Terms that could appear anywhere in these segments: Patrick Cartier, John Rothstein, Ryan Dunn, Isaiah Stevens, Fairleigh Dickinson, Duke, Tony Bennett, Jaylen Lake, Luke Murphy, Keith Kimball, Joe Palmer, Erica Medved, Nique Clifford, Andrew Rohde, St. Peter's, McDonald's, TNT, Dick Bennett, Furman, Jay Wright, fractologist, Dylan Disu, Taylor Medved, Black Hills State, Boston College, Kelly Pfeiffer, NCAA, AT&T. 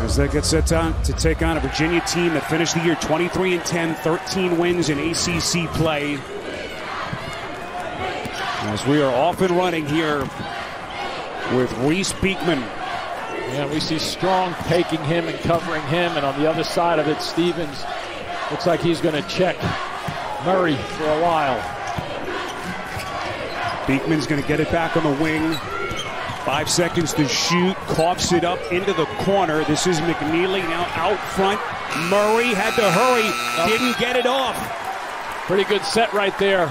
As they get set to take on a Virginia team that finished the year 23-10, 13 wins in ACC play. As we are off and running here with Reese Beekman. Yeah, we see Strong taking him and covering him, and on the other side of it, Stevens looks like he's going to check Murray for a while. Beekman's going to get it back on the wing. 5 seconds to shoot, coughs it up into the corner. This is McNeely now out front. Murray had to hurry, didn't get it off. Pretty good set right there,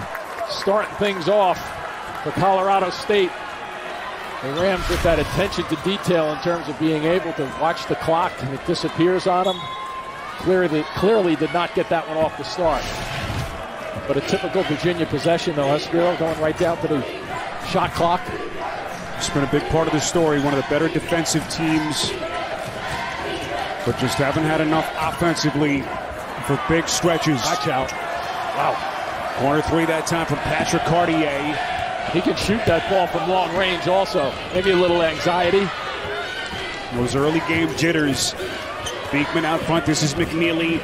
starting things off for Colorado State. The Rams with that attention to detail in terms of being able to watch the clock, and it disappears on them. Clearly did not get that one off the start. But a typical Virginia possession, though. Esquero going right down to the shot clock. It's been a big part of the story. One of the better defensive teams, but just haven't had enough offensively for big stretches. Watch out. Wow. Corner three that time from Patrick Cartier. He can shoot that ball from long range also. Maybe a little anxiety. Those early game jitters. Beekman out front. This is McNeely.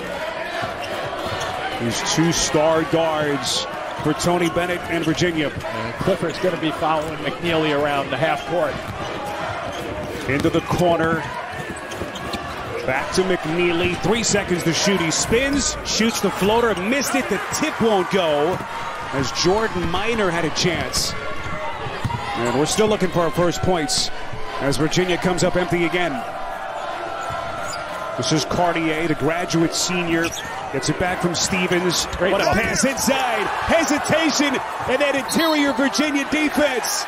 These two star guards for Tony Bennett and Virginia. And Clifford's going to be following McNeely around the half court. Into the corner. Back to McNeely. 3 seconds to shoot. He spins, shoots the floater, missed it. The tip won't go, as Jordan Minor had a chance. And we're still looking for our first points as Virginia comes up empty again. This is Cartier, the graduate senior. Gets it back from Stevens. What a pass inside. Hesitation, and that interior Virginia defense.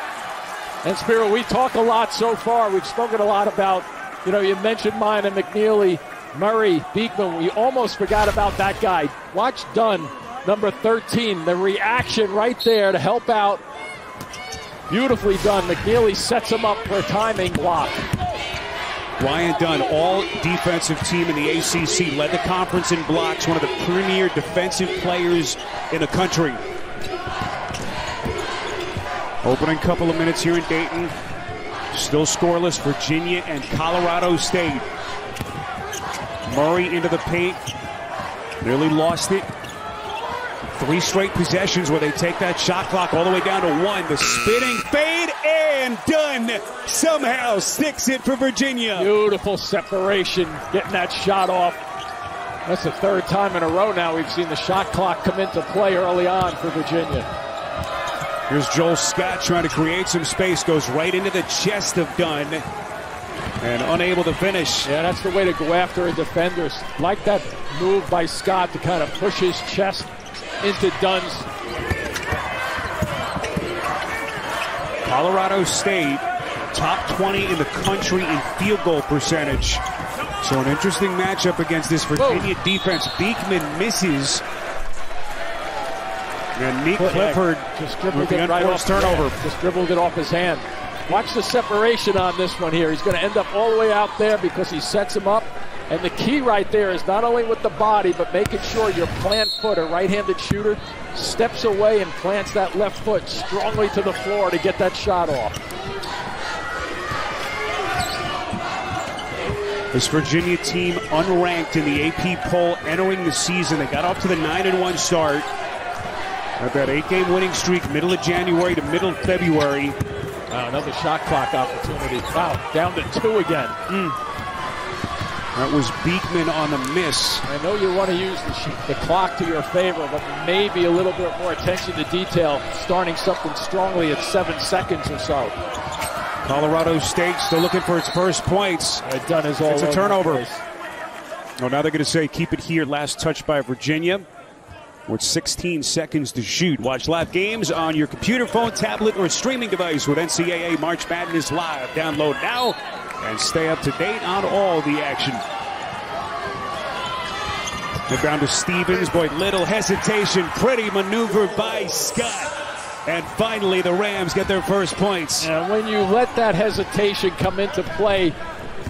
And Spiro, we talk a lot so far. We've spoken a lot about, you know, you mentioned Minor, McNeely, Murray, Beekman. We almost forgot about that guy. Watch Dunn. Number 13, the reaction right there to help out. Beautifully done. McNeely sets him up for a timing block. Ryan Dunn, all defensive team in the ACC, led the conference in blocks, one of the premier defensive players in the country. Opening couple of minutes here in Dayton. Still scoreless, Virginia and Colorado State. Murray into the paint. Nearly lost it. Three straight possessions where they take that shot clock all the way down to one. The spinning fade, and Dunn somehow sticks it for Virginia. Beautiful separation, getting that shot off. That's the third time in a row now we've seen the shot clock come into play early on for Virginia. Here's Joel Scott trying to create some space, goes right into the chest of Dunn, and unable to finish. Yeah, that's the way to go after a defender. Like that move by Scott to kind of push his chest into Dunn's. Colorado State, top 20 in the country in field goal percentage. So an interesting matchup against this Virginia defense. Beekman misses. And Nique Clifford just dribbled it right off turnover. Just dribbled it off his hand. Watch the separation on this one here. He's going to end up all the way out there because he sets him up. And the key right there is not only with the body, but making sure your plant foot, a right-handed shooter, steps away and plants that left foot strongly to the floor to get that shot off. This Virginia team unranked in the AP poll entering the season. They got off to the 9-1 start. At that 8-game winning streak, middle of January to middle of February. Wow, another shot clock opportunity. Wow, down to two again. That was Beekman on the miss. I know you want to use the clock to your favor, but maybe a little bit more attention to detail, starting something strongly at 7 seconds or so. Colorado State still looking for its first points. Dunn is all over. It's a turnover. Oh, now they're going to say keep it here. Last touch by Virginia with 16 seconds to shoot. Watch live games on your computer, phone, tablet, or streaming device with NCAA March Madness Live. Download now and stay up to date on all the action. They're down to Stevens. Boy, little hesitation. Pretty maneuver by Scott. And finally, the Rams get their first points. And when you let that hesitation come into play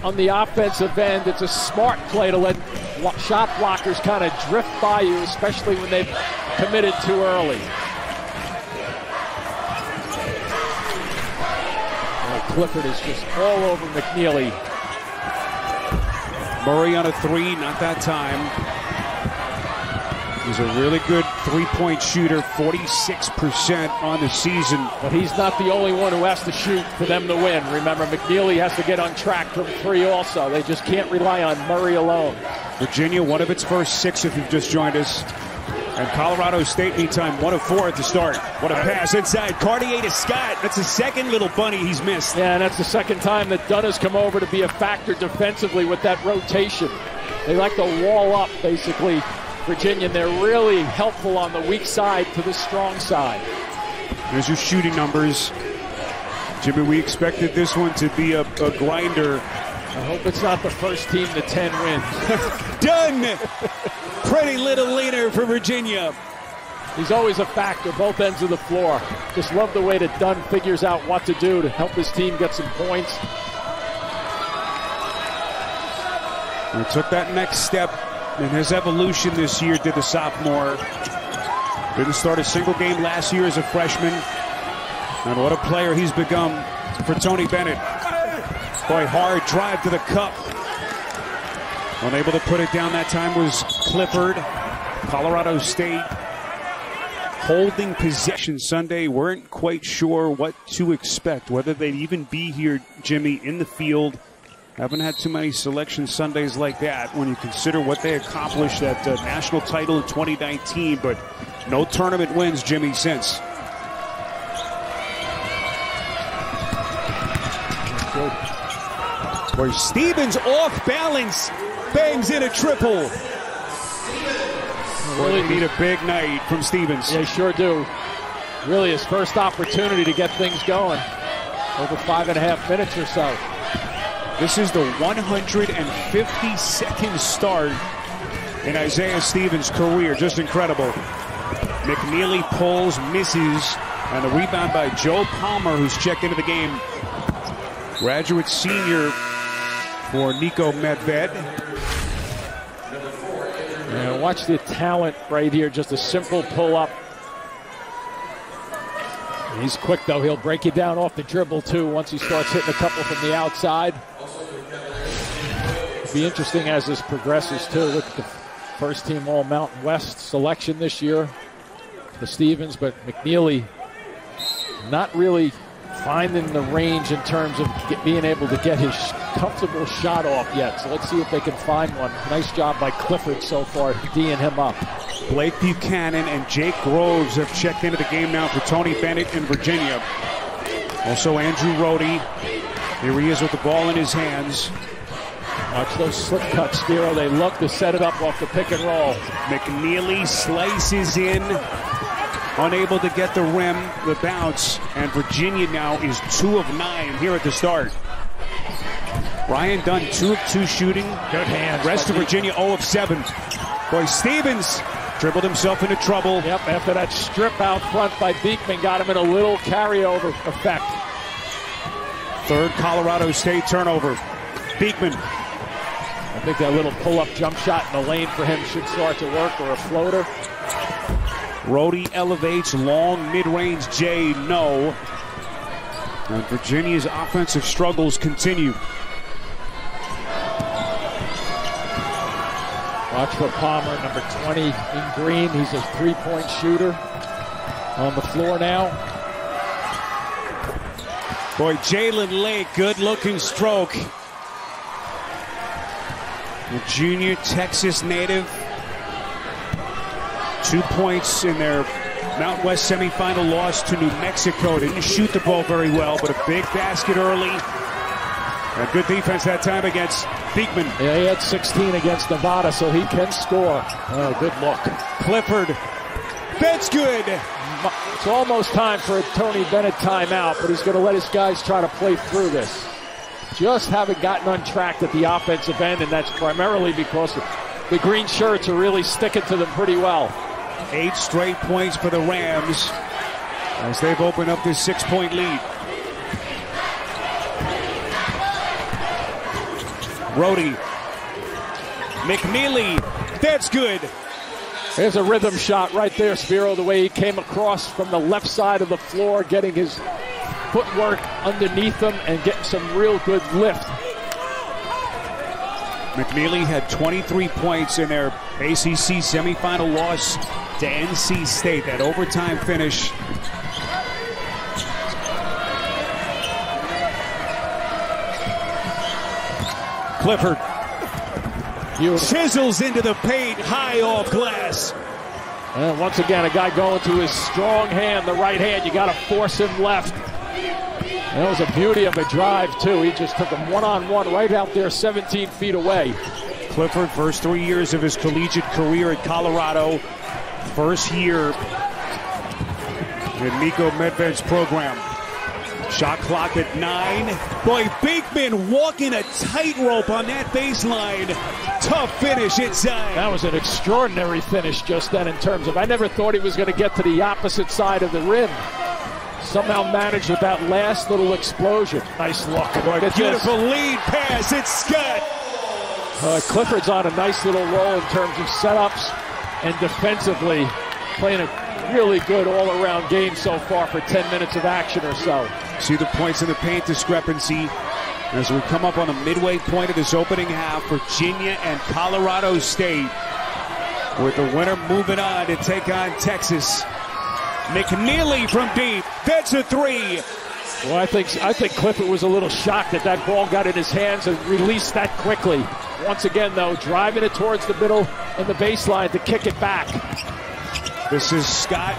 on the offensive end, it's a smart play to let shot blockers kind of drift by you, especially when they've committed too early. Clifford is just all over McNeely. Murray on a three, not that time. He's a really good three-point shooter, 46% on the season. But he's not the only one who has to shoot for them to win. Remember, McNeely has to get on track from three also. They just can't rely on Murray alone. Virginia, one of its first six if you've just joined us. And Colorado State, meantime, 1 of 4 at the start. What a pass inside. Cartier to Scott. That's his second little bunny he's missed. Yeah, and that's the second time that Dunn has come over to be a factor defensively with that rotation. They like to wall up, basically, Virginia, and they're really helpful on the weak side to the strong side. There's your shooting numbers. Jimmy, we expected this one to be a grinder. I hope it's not the first team to 10 wins. Dunn! Pretty little leader for Virginia. He's always a factor, both ends of the floor. Just love the way that Dunn figures out what to do to help his team get some points. He took that next step in his evolution this year, did the sophomore. Didn't start a single game last year as a freshman. And what a player he's become for Tony Bennett. Boy, hard drive to the cup. Unable to put it down that time was Clifford. Colorado State holding possession Sunday. Weren't quite sure what to expect, whether they'd even be here, Jimmy, in the field. Haven't had too many selection Sundays like that when you consider what they accomplished at the national title in 2019, but no tournament wins, Jimmy, since. Where Stevens off balance bangs in a triple. Really need a big night from Stevens. They sure do. Really his first opportunity to get things going. Over 5.5 minutes or so. This is the 152nd start in Isaiah Stevens' career. Just incredible. McNeely pulls, misses, and the rebound by Joe Palmer, who's checked into the game. Graduate senior for Nico Medved. And watch the talent right here, just a simple pull-up. He's quick, though. He'll break you down off the dribble, too, once he starts hitting a couple from the outside. It'll be interesting as this progresses, too. Look at the first-team All-Mountain West selection this year for Stevens, but McNeely not really finding the range in terms of being able to get his comfortable shot off yet. So let's see if they can find one. Nice job by Clifford so far, D'ing him up. Blake Buchanan and Jake Groves have checked into the game now for Tony Bennett in Virginia. Also Andrew Rohde. Here he is with the ball in his hands. Watch those slip cuts, Spiro. They love to set it up off the pick and roll. McNeely slices in. Unable to get the rim, the bounce, and Virginia now is 2 of 9 here at the start. Ryan Dunn, 2 of 2 shooting. Good hands. Rest of Virginia, 0 of 7. Boy, Stevens dribbled himself into trouble. Yep, after that strip out front by Beekman, got him in a little carryover effect. Third Colorado State turnover. Beekman. I think that little pull-up jump shot in the lane for him should start to work, or a floater. Rohde elevates, long mid-range J, no. And Virginia's offensive struggles continue. Watch for Palmer, number 20 in green. He's a three-point shooter on the floor now. Boy, Jaylen Lake, good-looking stroke. The junior Texas native. 2 points in their Mountain West semifinal loss to New Mexico. Didn't shoot the ball very well, but a big basket early. A good defense that time against Beekman. Yeah, he had 16 against Nevada, so he can score. Oh, good look. Clifford. That's good. It's almost time for a Tony Bennett timeout, but he's going to let his guys try to play through this. Just haven't gotten on track at the offensive end, and that's primarily because the green shirts are really sticking to them pretty well. 8 straight points for the Rams as they've opened up this 6-point lead. Rohde. McNeely. That's good. There's a rhythm shot right there, Spiro, the way he came across from the left side of the floor, getting his footwork underneath him and getting some real good lift. McNeely had 23 points in their ACC semifinal loss to NC State. That overtime finish. Clifford chisels into the paint, high off glass. And once again, a guy going to his strong hand, the right hand. You got to force him left. And that was a beauty of a drive, too. He just took him one-on-one right out there, 17 feet away. Clifford, first 3 years of his collegiate career at Colorado. First year in Nico Medved's program. Shot clock at 9. Boy, Beekman walking a tightrope on that baseline. Tough finish inside. That was an extraordinary finish just then in terms of, I never thought he was going to get to the opposite side of the rim. Somehow managed with that last little explosion. Nice look. Beautiful lead pass. It's Scott. Clifford's on a nice little roll in terms of setups and defensively playing a really good all-around game so far for 10 minutes of action or so. See the points in the paint discrepancy as we come up on the midway point of this opening half. Virginia and Colorado State with the winner moving on to take on Texas. McNeely from deep. That's a three. Well, I think Clifford was a little shocked that that ball got in his hands and released that quickly. Once again, though, driving it towards the middle and the baseline to kick it back. This is Scott.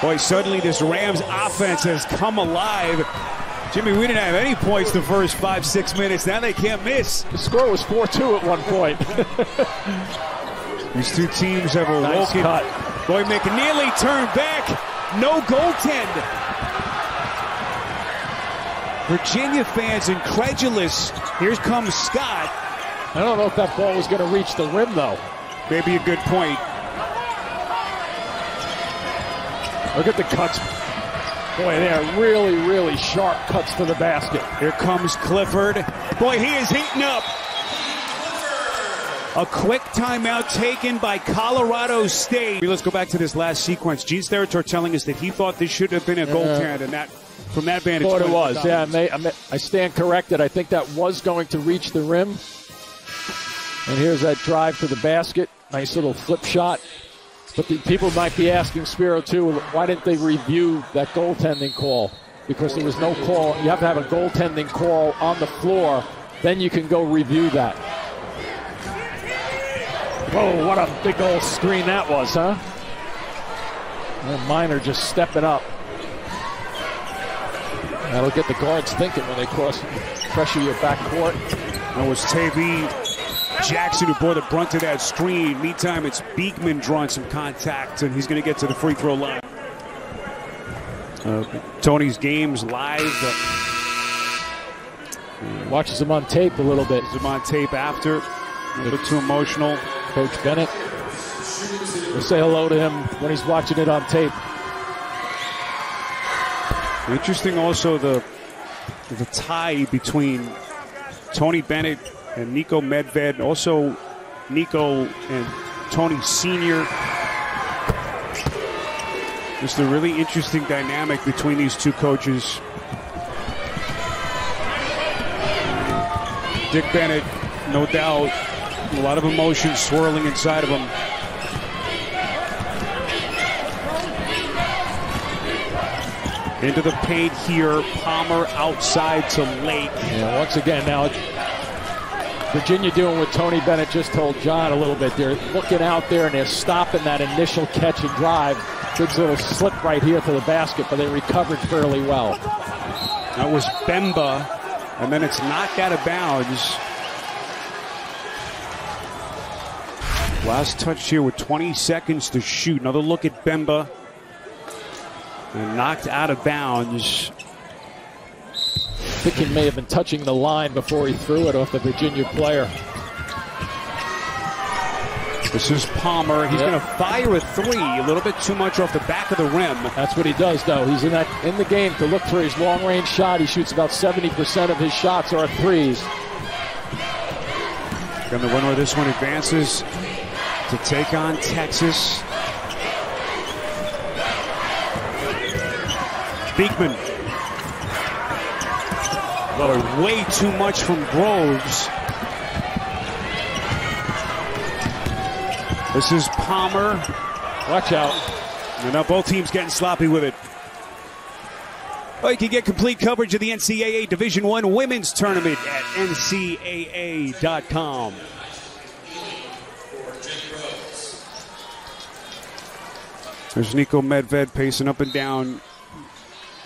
Boy, suddenly this Rams offense has come alive. Jimmy, we didn't have any points the first 5-6 minutes. Now they can't miss. The score was 4-2 at one point. These two teams have awoken. Nice cut. Boy, McNeely turned back. No goaltend. Virginia fans incredulous. Here comes Scott. I don't know if that ball was going to reach the rim, though. Maybe a good point. Look at the cuts. Boy, they are really, really sharp cuts to the basket. Here comes Clifford. Boy, he is heating up. A quick timeout taken by Colorado State. Let's go back to this last sequence. Gene Steratore telling us that he thought this should have been a goaltend, and that from that vantage point, it was. Yeah, I stand corrected. I think that was going to reach the rim. And here's that drive to the basket. Nice little flip shot. But the people might be asking Spiro too, why didn't they review that goaltending call? Because there was no call. You have to have a goaltending call on the floor, then you can go review that. Whoa, what a big old screen that was, huh? And Minor just stepping up. That'll get the guards thinking when they cross pressure your backcourt. That was T.V. Jackson who bore the brunt of that screen. Meantime, it's Beekman drawing some contact, and he's going to get to the free throw line. Tony's game's live. Watches him on tape a little bit. Watches him on tape after. A little too emotional. Coach Bennett. We'll say hello to him when he's watching it on tape. Interesting also the tie between Tony Bennett and Nico Medved. Also Nico and Tony Sr. Just a really interesting dynamic between these two coaches. Dick Bennett, no doubt. A lot of emotion swirling inside of him. Into the paint here. Palmer outside to Lake. Yeah, once again, now Virginia doing what Tony Bennett just told John a little bit. They're looking out there and they're stopping that initial catch and drive. Good little slip right here to the basket, but they recovered fairly well. That was Bemba, and then it's knocked out of bounds. Last touch here with 20 seconds to shoot. Another look at Bemba. And knocked out of bounds. I think he may have been touching the line before he threw it off the Virginia player. This is Palmer. He's going to fire a three. A little bit too much off the back of the rim. That's what he does, though. He's in the game to look for his long-range shot. He shoots about 70% of his shots are threes. And the winner of this one advances to take on Texas. Beekman. Well, way too much from Groves. This is Palmer. Watch out. And now both teams getting sloppy with it. Well, you can get complete coverage of the NCAA Division I Women's Tournament at ncaa.com. There's Nico Medved pacing up and down.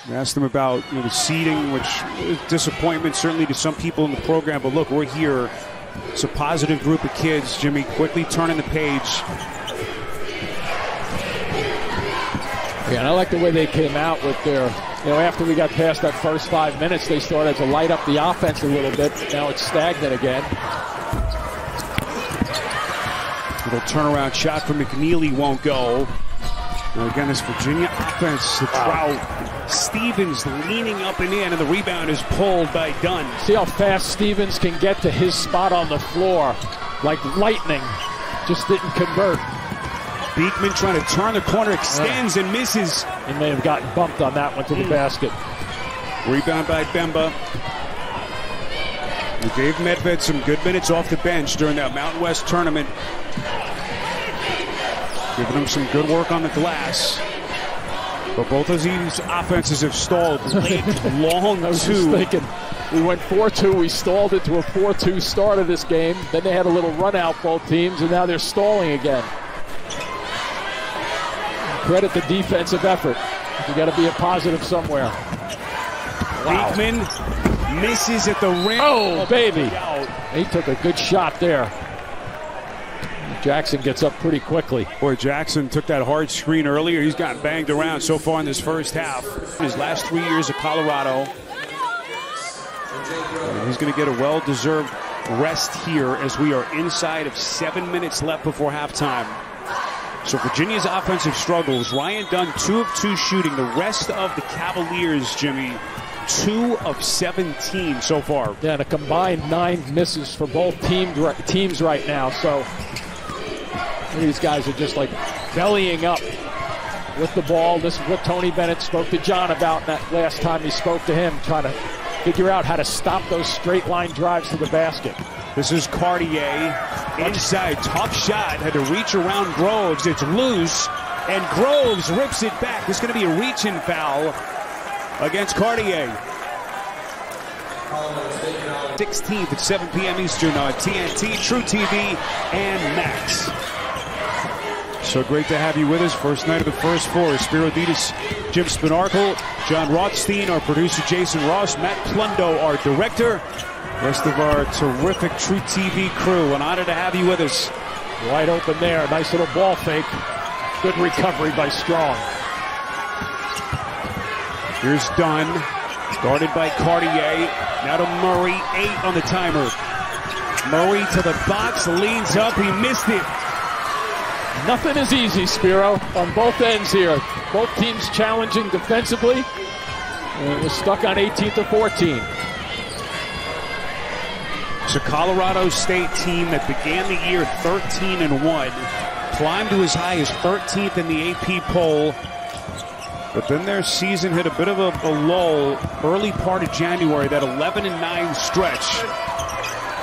We asked him about the seeding, which is disappointment certainly to some people in the program. But look, we're here. It's a positive group of kids. Jimmy quickly turning the page. Yeah, and I like the way they came out with their, after we got past that first 5 minutes, they started to light up the offense a little bit. Now it's stagnant again. Little turnaround shot from McNeely won't go. Now again, this Virginia offense, the Trout. Stevens leaning up and in, and the rebound is pulled by Dunn. See how fast Stevens can get to his spot on the floor. Like lightning. Just didn't convert. Beekman trying to turn the corner, extends and misses. He may have gotten bumped on that one to the basket. Rebound by Bemba. We gave Medved some good minutes off the bench during that Mountain West tournament. Giving him some good work on the glass. But both of these offenses have stalled late, long two. We went 4-2. We stalled it to a 4-2 start of this game. Then they had a little run out, both teams, and now they're stalling again. Credit the defensive effort. You got to be a positive somewhere. Wow. Beekman misses at the rim. Oh, baby. He took a good shot there. Jackson gets up pretty quickly. Boy, Jackson took that hard screen earlier. He's gotten banged around so far in this first half. His last 3 years at Colorado. And he's going to get a well-deserved rest here as we are inside of 7 minutes left before halftime. So Virginia's offensive struggles. Ryan Dunn, 2 of 2 shooting. The rest of the Cavaliers, Jimmy, 2 of 17 so far. Yeah, and a combined 9 misses for both teams right now. So these guys are just like bellying up with the ball. This is what Tony Bennett spoke to John about that last time he spoke to him, trying to figure out how to stop those straight line drives to the basket. This is Cartier, inside, tough shot, had to reach around Groves. It's loose, and Groves rips it back. It's going to be a reach-in foul against Cartier. 16th at 7 p.m. Eastern on TNT, True TV, and Max. So great to have you with us. First night of the first four. Spiro Ditas, Jim Spinarkle, John Rothstein, our producer Jason Ross, Matt Clundo, our director, rest of our terrific True TV crew. An honor to have you with us. Wide open there. Nice little ball fake. Good recovery by Strong. Here's Dunn. Guarded by Cartier. Now to Murray. 8 on the timer. Murray to the box. Leans up. He missed it. Nothing is easy, Spiro, on both ends here. Both teams challenging defensively. And it was stuck on 18 to 14. It's a Colorado State team that began the year 13-1, climbed to as high as 13th in the AP poll. But then their season hit a bit of a lull early part of January, that 11-9 stretch.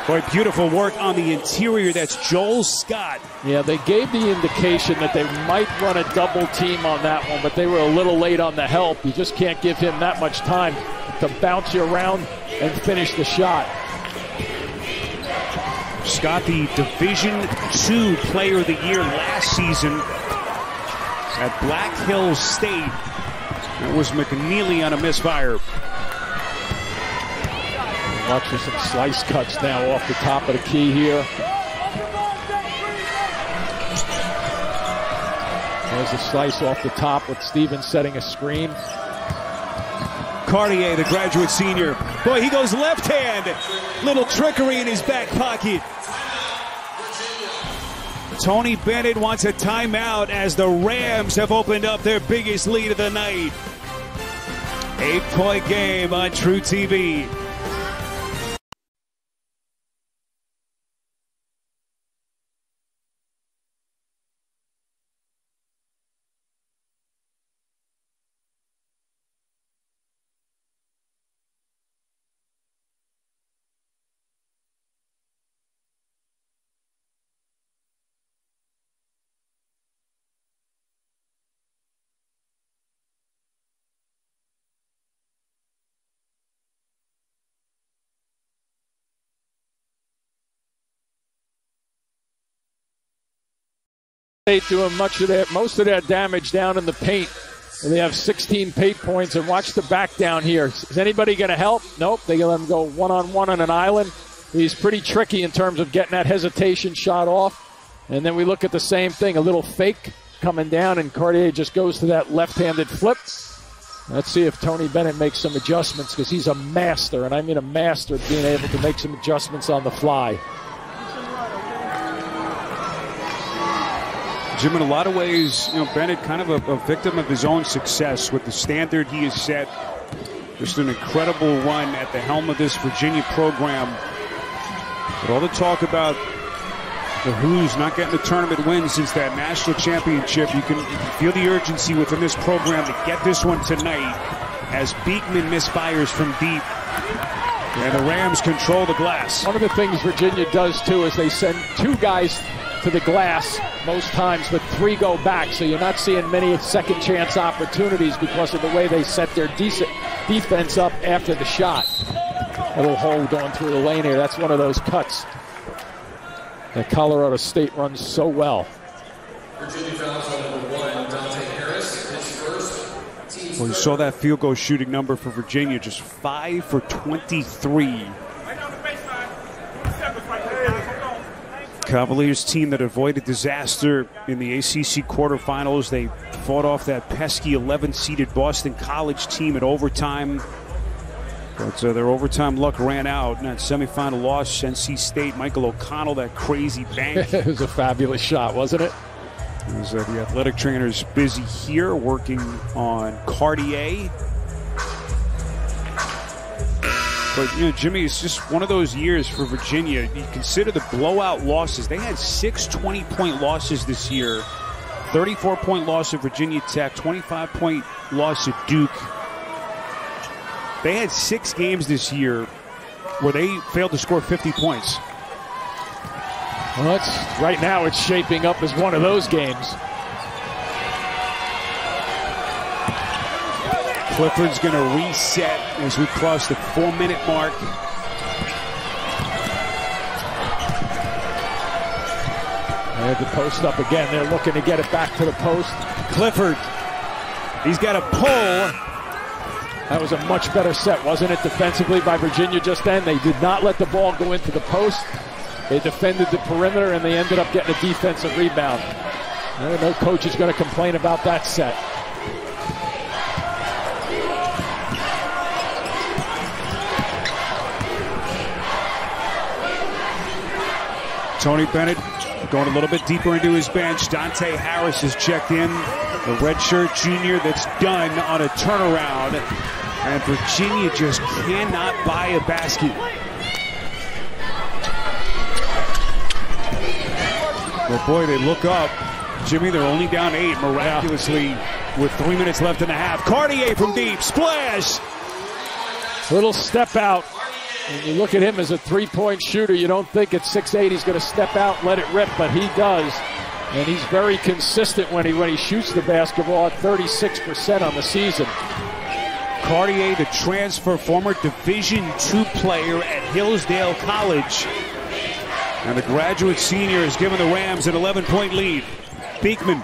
Boy, beautiful work on the interior. That's Joel Scott. Yeah, they gave the indication that they might run a double team on that one, but they were a little late on the help. You just can't give him that much time to bounce you around and finish the shot. Scott, the Division II Player of the Year last season at Black Hills State. That was McNeely on a misfire. Watch for some slice cuts now off the top of the key here. There's a slice off the top with Stevens setting a screen. Cartier, the graduate senior. Boy, he goes left hand. Little trickery in his back pocket. Tony Bennett wants a timeout as the Rams have opened up their biggest lead of the night. 8-point game on True TV. State doing much of that, most of that damage down in the paint. And they have 16 paint points, and watch the back down here. Is anybody going to help? Nope. They let him go one-on-one on an island. He's pretty tricky in terms of getting that hesitation shot off. And then we look at the same thing, a little fake coming down, and Cartier just goes to that left-handed flip. Let's see if Tony Bennett makes some adjustments, because he's a master, and I mean a master at being able to make some adjustments on the fly. Jim, in a lot of ways, you know, Bennett kind of a victim of his own success with the standard he has set. Just an incredible run at the helm of this Virginia program. But all the talk about the Hoos not getting a tournament win since that national championship, you can feel the urgency within this program to get this one tonight as Beekman misfires from deep. And the Rams control the glass. One of the things Virginia does, too, is they send two guys to the glass most times, but three go back, so you're not seeing many second chance opportunities because of the way they set their defense up after the shot. A little hold on through the lane here. That's one of those cuts that Colorado State runs so well. Virginia fouls on number one, Dante Harris, his first team. Well, you saw that field goal shooting number for Virginia, just 5 for 23. Cavaliers team that avoided disaster in the ACC quarterfinals. They fought off that pesky 11-seeded Boston College team at overtime. But their overtime luck ran out. And that semifinal loss, NC State, Michael O'Connell, that crazy bank. It was a fabulous shot, wasn't it? It was, the athletic trainer's busy here working on Cartier. But, you know, Jimmy, it's just one of those years for Virginia. You consider the blowout losses. They had six 20-point losses this year. 34-point loss at Virginia Tech, 25-point loss at Duke. They had 6 games this year where they failed to score 50 points. Well, right now it's shaping up as one of those games. Clifford's going to reset as we cross the 4-minute mark. They have the post up again. They're looking to get it back to the post. Clifford, he's got a pull. That was a much better set, wasn't it, defensively by Virginia just then? They did not let the ball go into the post. They defended the perimeter, and they ended up getting a defensive rebound. No coach is going to complain about that set. Tony Bennett going a little bit deeper into his bench. Dante Harris has checked in, the redshirt junior that's done on a turnaround. And Virginia just cannot buy a basket. Well, boy, they look up. Jimmy, they're only down 8 miraculously with 3 minutes left in the half. Cartier from deep, splash! Little step out. And you look at him as a three-point shooter, you don't think at 6'8" he's going to step out and let it rip, but he does. And he's very consistent when he shoots the basketball at 36% on the season. Cartier, the transfer, former Division II player at Hillsdale College. And the graduate senior has given the Rams an 11-point lead. Beekman.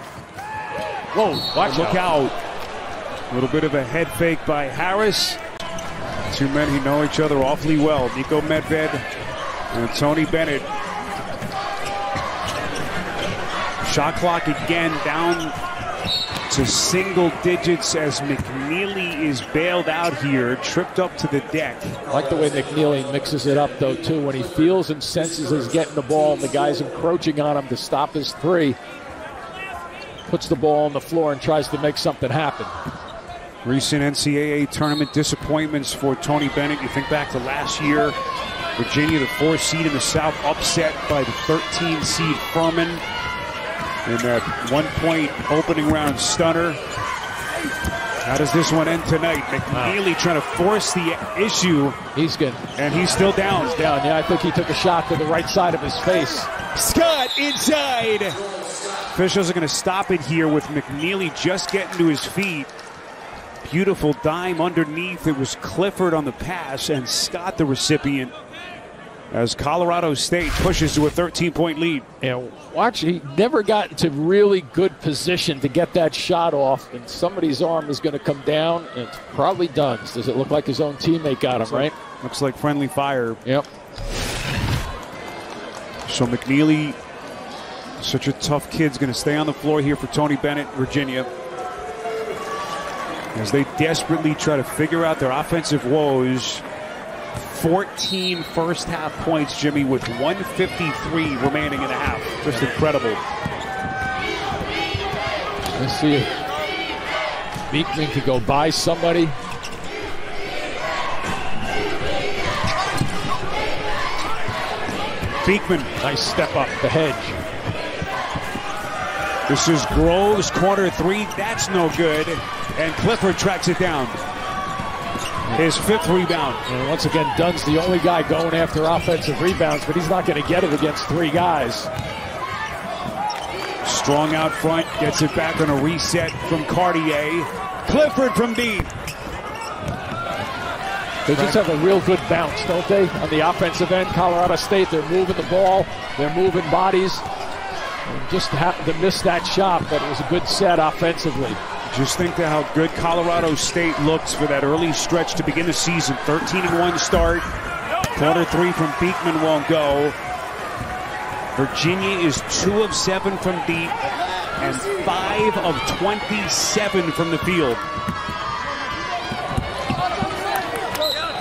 Whoa, look out. A little bit of a head fake by Harris. Two men who know each other awfully well, Nico Medved and Tony Bennett. Shot clock again down to single digits as McNeely is bailed out here, tripped up to the deck. I like the way McNeely mixes it up, though, too. When he feels and senses he's getting the ball and the guy's encroaching on him to stop his three, puts the ball on the floor and tries to make something happen. Recent NCAA tournament disappointments for Tony Bennett. You think back to last year, Virginia, the 4th seed in the South, upset by the 13 seed Furman in that 1-point opening round stunner. How does this one end tonight? McNeely trying to force the issue. He's good. And he's still down. He's down. Yeah, I think he took a shot to the right side of his face. Scott inside. Officials are going to stop it here with McNeely just getting to his feet. Beautiful dime underneath. It was Clifford on the pass and Scott the recipient. as Colorado State pushes to a 13-point lead. And watch, he never got into really good position to get that shot off, and somebody's arm is going to come down, and it's probably Dunn's. Does it look like his own teammate got him, right? Looks like friendly fire. Yep. So McNeely, such a tough kid, is going to stay on the floor here for Tony Bennett, Virginia, as they desperately try to figure out their offensive woes. 14 first half points, Jimmy, with 1:53 remaining in the half. Just incredible. Let's see if Beekman could go by somebody. Beekman, nice step up the hedge. This is Groves, corner three. That's no good. And Clifford tracks it down. His fifth rebound. And once again, Dunn's the only guy going after offensive rebounds, but he's not going to get it against three guys. Strong out front, gets it back on a reset from Cartier. Clifford from deep. They just have a real good bounce, don't they? On the offensive end, Colorado State, they're moving the ball, they're moving bodies. And just happened to miss that shot, but it was a good set offensively. Just think of how good Colorado State looks for that early stretch to begin the season. 13-1 start. Quarter three from Beekman won't go. Virginia is 2 of 7 from deep and 5 of 27 from the field.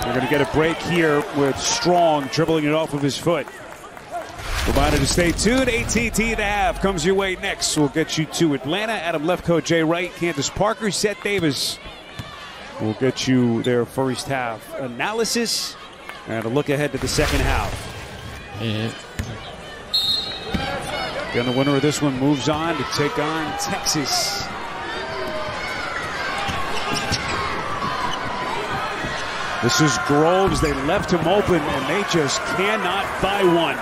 We're going to get a break here with Strong dribbling it off of his foot. Reminded to stay tuned. AT&T to half comes your way next. We'll get you to Atlanta. Adam Lefkoe, Jay Wright, Candace Parker, Seth Davis. We'll get you their first half analysis and a look ahead to the second half. Again, the winner of this one moves on to take on Texas. This is Groves. They left him open, and they just cannot buy one.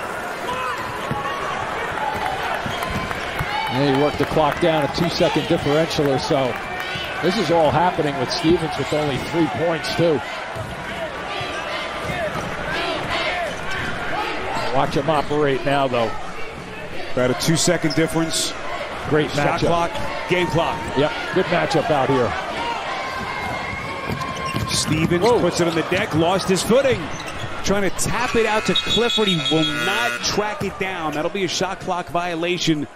And he worked the clock down, a 2-second differential or so. This is all happening with Stevens with only 3 points, too. Watch him operate now, though. About a 2-second difference. Great matchup. Shot clock, game clock. Yep, good matchup out here. Stevens puts it on the deck, lost his footing. Trying to tap it out to Clifford. He will not track it down. That'll be a shot clock violation.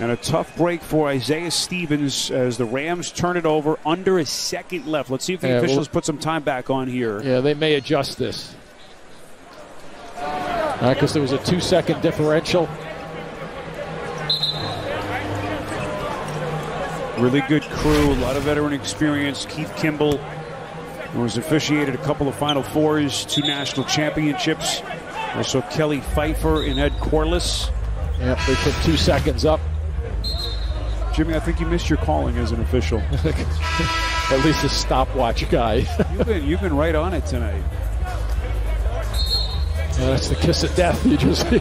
And a tough break for Isaiah Stevens as the Rams turn it over, under a second left. Let's see if the officials put some time back on here. Yeah, they may adjust this. Because there was a 2-second differential. Really good crew, a lot of veteran experience. Keith Kimball, who has officiated a couple of Final Fours, 2 national championships. Also Kelly Pfeiffer and Ed Corliss. Yep, they took 2 seconds up. Jimmy, I think you missed your calling as an official. At least a stopwatch guy. you've been right on it tonight. Well, that's the kiss of death you just see.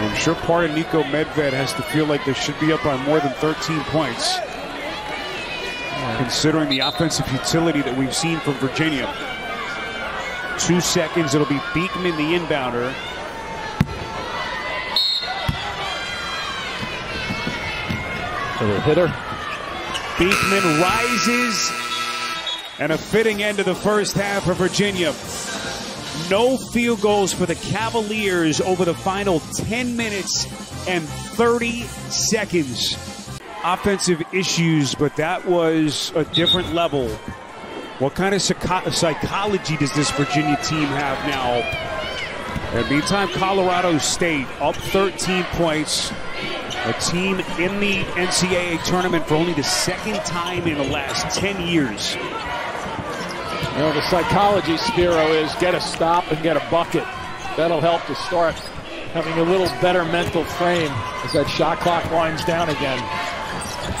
I'm sure part of Nico Medved has to feel like they should be up by more than 13 points. Considering the offensive utility that we've seen from Virginia. 2 seconds, it'll be Beekman, the inbounder. For the hitter. Beekman rises, and a fitting end to the first half for Virginia. No field goals for the Cavaliers over the final 10 minutes and 30 seconds. Offensive issues, but that was a different level. What kind of psychology does this Virginia team have now? And meantime, Colorado State up 13 points. A team in the NCAA tournament for only the second time in the last 10 years. You know, the psychology, Spiro, is get a stop and get a bucket. That'll help to start having a little better mental frame as that shot clock winds down again.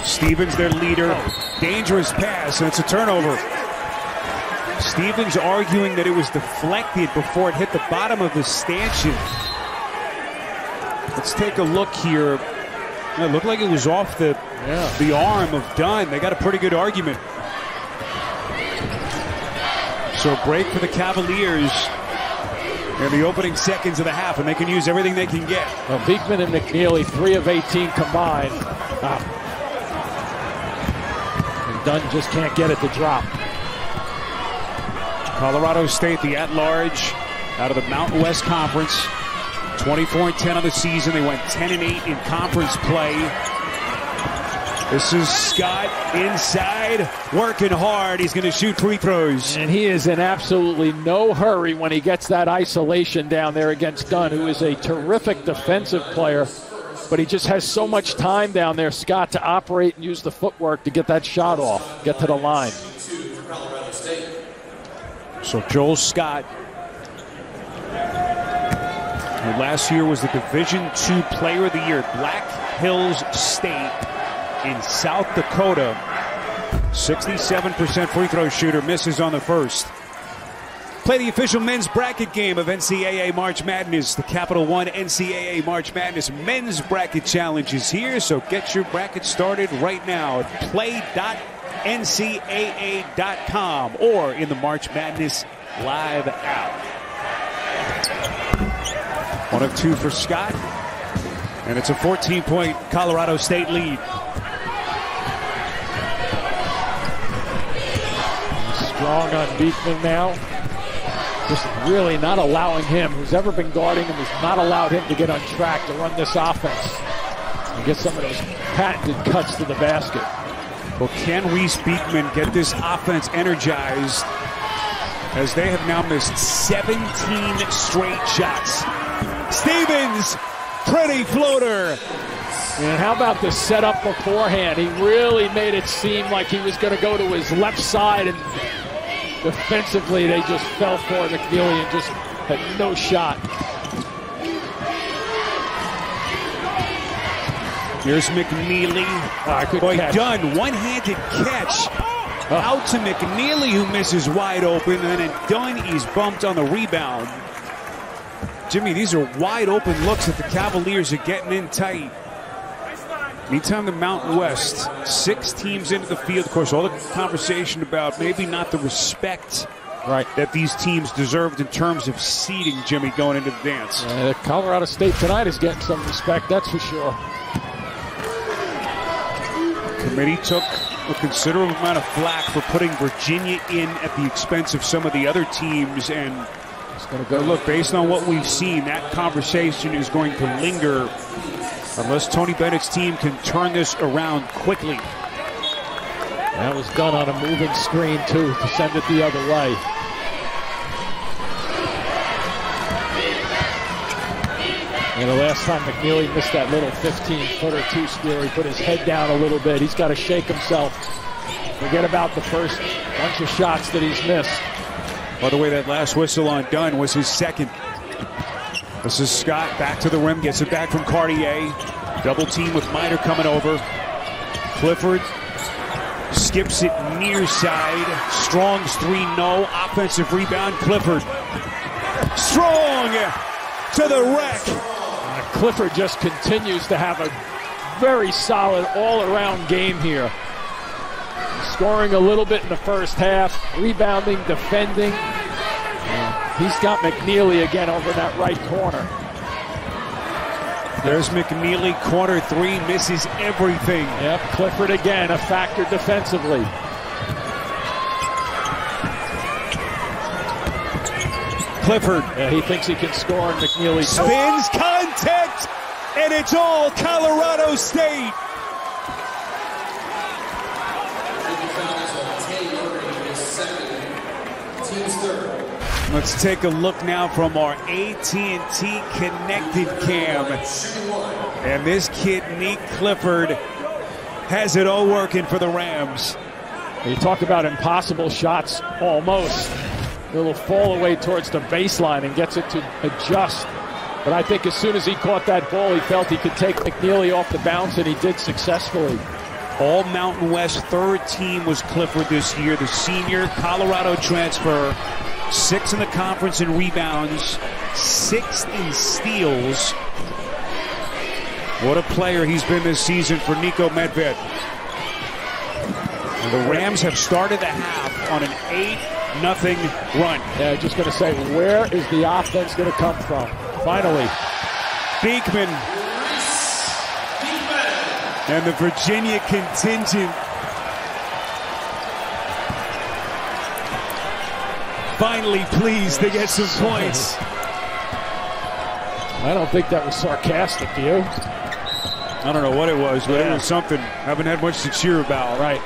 Stevens, their leader. Dangerous pass, and it's a turnover. Stevens arguing that it was deflected before it hit the bottom of the stanchion. Let's take a look here. It looked like it was off the arm of Dunn. They got a pretty good argument. So a break for the Cavaliers in the opening seconds of the half, and they can use everything they can get. Well, Beekman and McNeely, 3 of 18 combined. And Dunn just can't get it to drop. Colorado State, the at-large, out of the Mountain West Conference. 24-10 on the season. They went 10-8 in conference play. This is Scott inside, working hard. He's going to shoot free throws. And he is in absolutely no hurry when he gets that isolation down there against Dunn, who is a terrific defensive player. But he just has so much time down there, Scott, to operate and use the footwork to get that shot off, get to the line. So Joel Scott, who last year was the Division II Player of the Year, Black Hills State in South Dakota. 67% free throw shooter, misses on the first. Play the official men's bracket game of NCAA March Madness. The Capital One NCAA March Madness Men's Bracket Challenge is here, so get your bracket started right now at play.ncaa.com or in the March Madness live app. 1 of 2 for Scott, and it's a 14-point Colorado State lead. Strong on Beekman now. Just really not allowing him, who's ever been guarding him, has not allowed him to get on track to run this offense and get some of those patented cuts to the basket. Well, can Reese Beekman get this offense energized, as they have now missed 17 straight shots. Stevens, pretty floater. And how about the setup beforehand? He really made it seem like he was going to go to his left side, and defensively they just fell for McNeely and just had no shot. Here's McNeely. Boy, Dunn, one-handed catch. Out to McNeely, who misses wide open, and then Dunn is bumped on the rebound. Jimmy, these are wide-open looks that the Cavaliers are getting in tight. Anytime the Mountain West, 6 teams into the field, of course, all the conversation about maybe not the respect that these teams deserved in terms of seeding, Jimmy, going into the dance. Colorado State tonight is getting some respect, that's for sure. The committee took a considerable amount of flack for putting Virginia in at the expense of some of the other teams, and look, based on what we've seen, that conversation is going to linger unless Tony Bennett's team can turn this around quickly. That was done on a moving screen, too, to send it the other way. And the last time McNeely missed that little 15-footer too, Steele, he put his head down a little bit. He's got to shake himself. Forget about the first bunch of shots that he's missed. By the way, that last whistle on Dunn was his second. This is Scott, back to the rim, gets it back from Cartier. Double team with Minor coming over. Clifford skips it near side. Strong's 3, no. Offensive rebound, Clifford. Strong to the rack. Clifford just continues to have a very solid all-around game here. Scoring a little bit in the first half, rebounding, defending. He's got McNeely again over that right corner. There's McNeely, corner 3, misses everything. Yep, Clifford again, a factor defensively. Clifford. Yeah, he thinks he can score, and McNeely spins, contact, and it's all Colorado State. Let's take a look now from our AT&T connected cam. And this kid, Nique Clifford, has it all working for the Rams. You talk about impossible shots, almost. A little fall away towards the baseline and gets it to adjust. But I think as soon as he caught that ball, he felt he could take McNeely off the bounce, and he did successfully. All Mountain West third team was Clifford this year, the senior Colorado transfer. 6 in the conference in rebounds, 6th in steals. What a player he's been this season for Nico Medved. The Rams have started the half on an nothing run. Yeah, just going to say, where is the offense going to come from? Finally, Beekman. And the Virginia contingent finally pleased to get some points. I don't think that was sarcastic, do you? I don't know what it was, but it was something I haven't had much to cheer about. Right.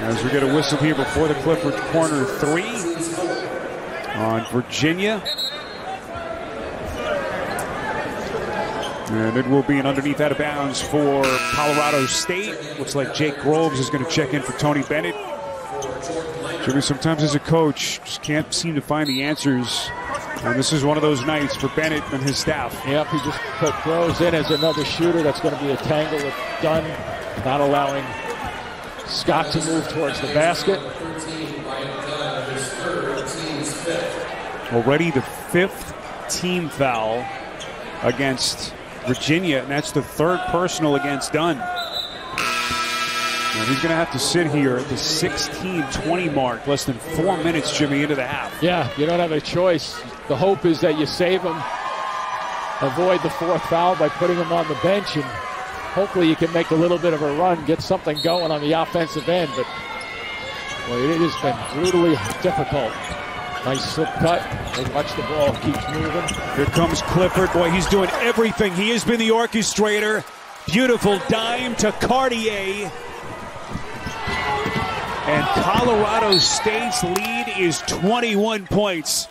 As we get a whistle here before the Clifford corner three on Virginia. And it will be an underneath out of bounds for Colorado State. Looks like Jake Groves is going to check in for Tony Bennett. Jimmy, sometimes as a coach, just can't seem to find the answers. And this is one of those nights for Bennett and his staff. Yep, he just put Groves in as another shooter. That's going to be a tangle with Dunn, not allowing Scott to move towards the basket. Already the fifth team foul against Virginia, and that's the third personal against Dunn. And he's going to have to sit here at the 16-20 mark, less than 4 minutes, Jimmy, into the half. Yeah, you don't have a choice. The hope is that you save him, avoid the fourth foul by putting him on the bench, and hopefully you can make a little bit of a run, get something going on the offensive end. But well, it has been brutally difficult. Nice slip cut. Watch the ball, keeps moving. Here comes Clifford. Boy, he's doing everything. He has been the orchestrator. Beautiful dime to Cartier. And Colorado State's lead is 21 points.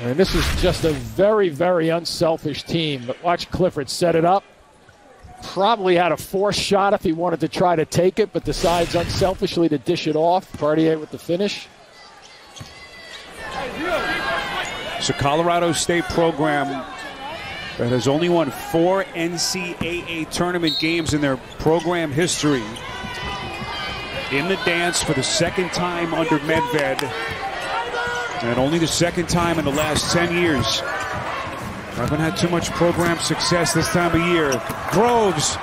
And this is just a very, very unselfish team. But watch Clifford set it up. Probably had a forced shot if he wanted to try to take it, but decides unselfishly to dish it off. Cartier with the finish. It's a Colorado State program that has only won 4 NCAA tournament games in their program history. In the dance for the second time under Medved, and only the second time in the last 10 years. Haven't had too much program success this time of year. Groves.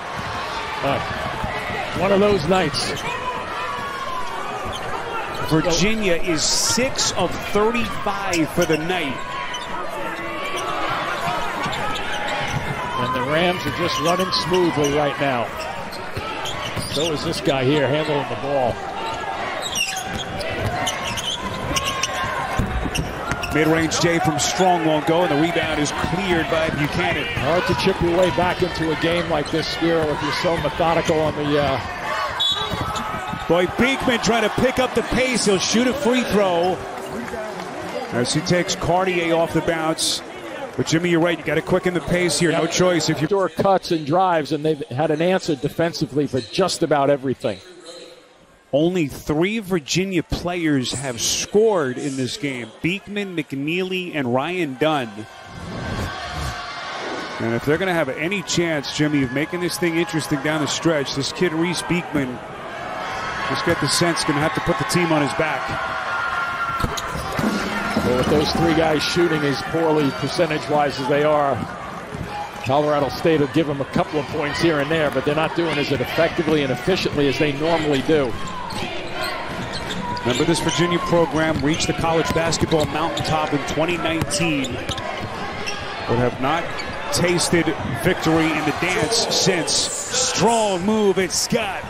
One of those nights. Virginia is 6 of 35 for the night. And the Rams are just running smoothly right now. So is this guy here handling the ball. Mid-range J from Strong won't go, and the rebound is cleared by Buchanan. Hard to chip your way back into a game like this, Spiro, if you're so methodical on the... Boy, Beekman trying to pick up the pace. He'll shoot a free throw as he takes Cartier off the bounce. But Jimmy, you're right. You got to quicken the pace here. Yep. No choice. If you door cuts and drives, and they've had an answer defensively for just about everything. Only 3 Virginia players have scored in this game: Beekman, McNeely, and Ryan Dunn. And if they're going to have any chance, Jimmy, of making this thing interesting down the stretch, this kid Reese Beekman. Just get the sense going to have to put the team on his back. Well, with those 3 guys shooting as poorly percentage-wise as they are, Colorado State will give them a couple of points here and there, but they're not doing as effectively and efficiently as they normally do. Remember, this Virginia program reached the college basketball mountaintop in 2019, but have not tasted victory in the dance since. Strong move, it's Scott.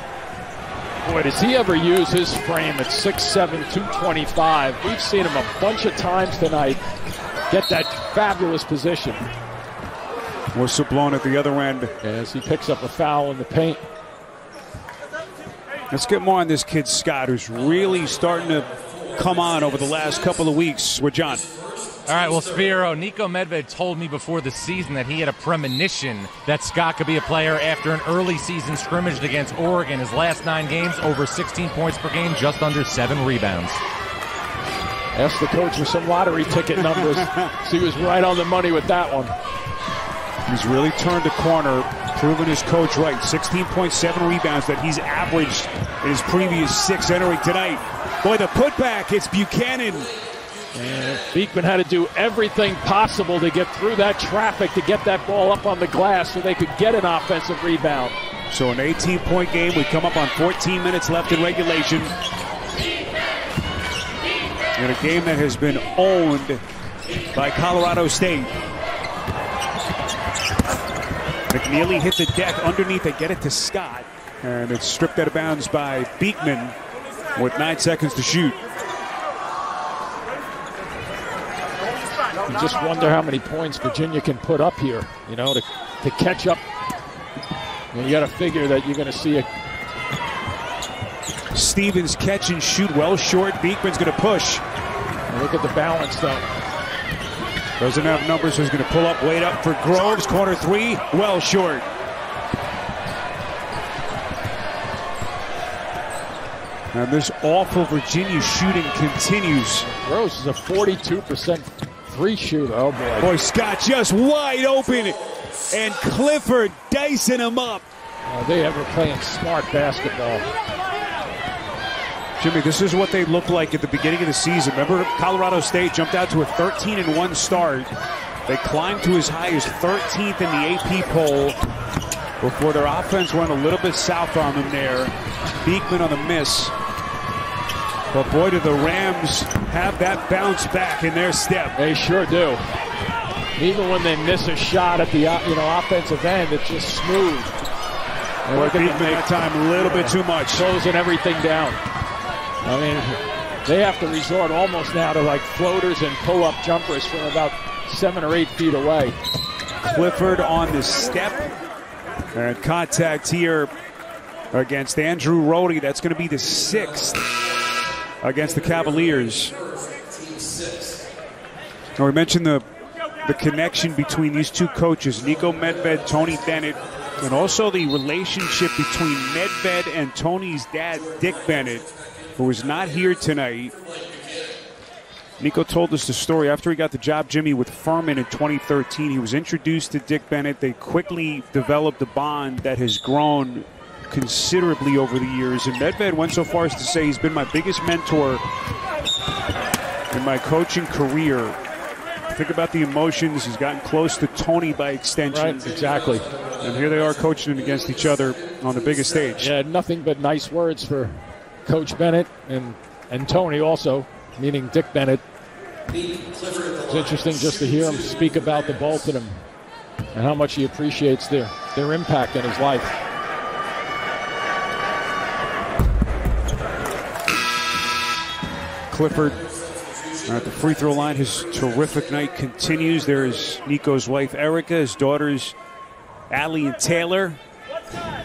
Boy, does he ever use his frame at 6'7", 225. We've seen him a bunch of times tonight get that fabulous position. Whistle blown at the other end. As he picks up a foul in the paint. Let's get more on this kid, Scott, who's really starting to come on over the last couple of weeks with John. All right, well, Spiro, Nico Medved told me before the season that he had a premonition that Scott could be a player after an early season scrimmage against Oregon. His last 9 games, over 16 points per game, just under 7 rebounds. Ask the coach for some lottery ticket numbers. He was right on the money with that one. He's really turned the corner, proving his coach right. 16.7 rebounds that he's averaged in his previous 6 entering tonight. Boy, the putback, it's Buchanan. And Beekman had to do everything possible to get through that traffic to get that ball up on the glass so they could get an offensive rebound. So an 18-point game. We come up on 14 minutes left in regulation. in a game that has been owned by Colorado State. McNeely hit the deck underneath. They get it to Scott, and it's stripped out of bounds by Beekman with 9 seconds to shoot. You just wonder how many points Virginia can put up here, you know, to catch up. And you got to figure that you're going to see a... Stevens catch and shoot well short. Beekman's going to push. And look at the balance, though. Doesn't have numbers, so he's going to pull up, wait up for Groves. Corner three, well short. And this awful Virginia shooting continues. Groves is a 42% three shooter. Oh, boy. Boy, Scott just wide open. And Clifford dicing him up. Oh, they ever playing smart basketball. Jimmy, this is what they looked like at the beginning of the season. Remember, Colorado State jumped out to a 13-1 start. They climbed to as high as 13th in the AP poll before their offense went a little bit south on them there. Beekman on the miss. But boy, do the Rams have that bounce back in their step. They sure do. Even when they miss a shot at the offensive end, it's just smooth. And boy, Beekman that time a little bit too much. Closing everything down. I mean, they have to resort almost now to like floaters and pull-up jumpers from about 7 or 8 feet away. Clifford on the step. And contact here against Andrew Rohde. That's going to be the sixth against the Cavaliers. Now we mentioned the connection between these two coaches, Nico Medved, Tony Bennett, and also the relationship between Medved and Tony's dad, Dick Bennett, who is not here tonight. Nico told us the story. After he got the job, Jimmy, with Furman in 2013, he was introduced to Dick Bennett. They quickly developed a bond that has grown considerably over the years. And Medved went so far as to say he's been my biggest mentor in my coaching career. Think about the emotions. He's gotten close to Tony by extension. Right, exactly. And here they are coaching against each other on the biggest stage. Yeah, nothing but nice words for Coach Bennett and Tony also, meaning Dick Bennett. It's interesting just to hear him speak about the both of them and how much he appreciates their impact in his life. Clifford at the free throw line. His terrific night continues. There is Nico's wife, Erica, his daughters, Allie and Taylor.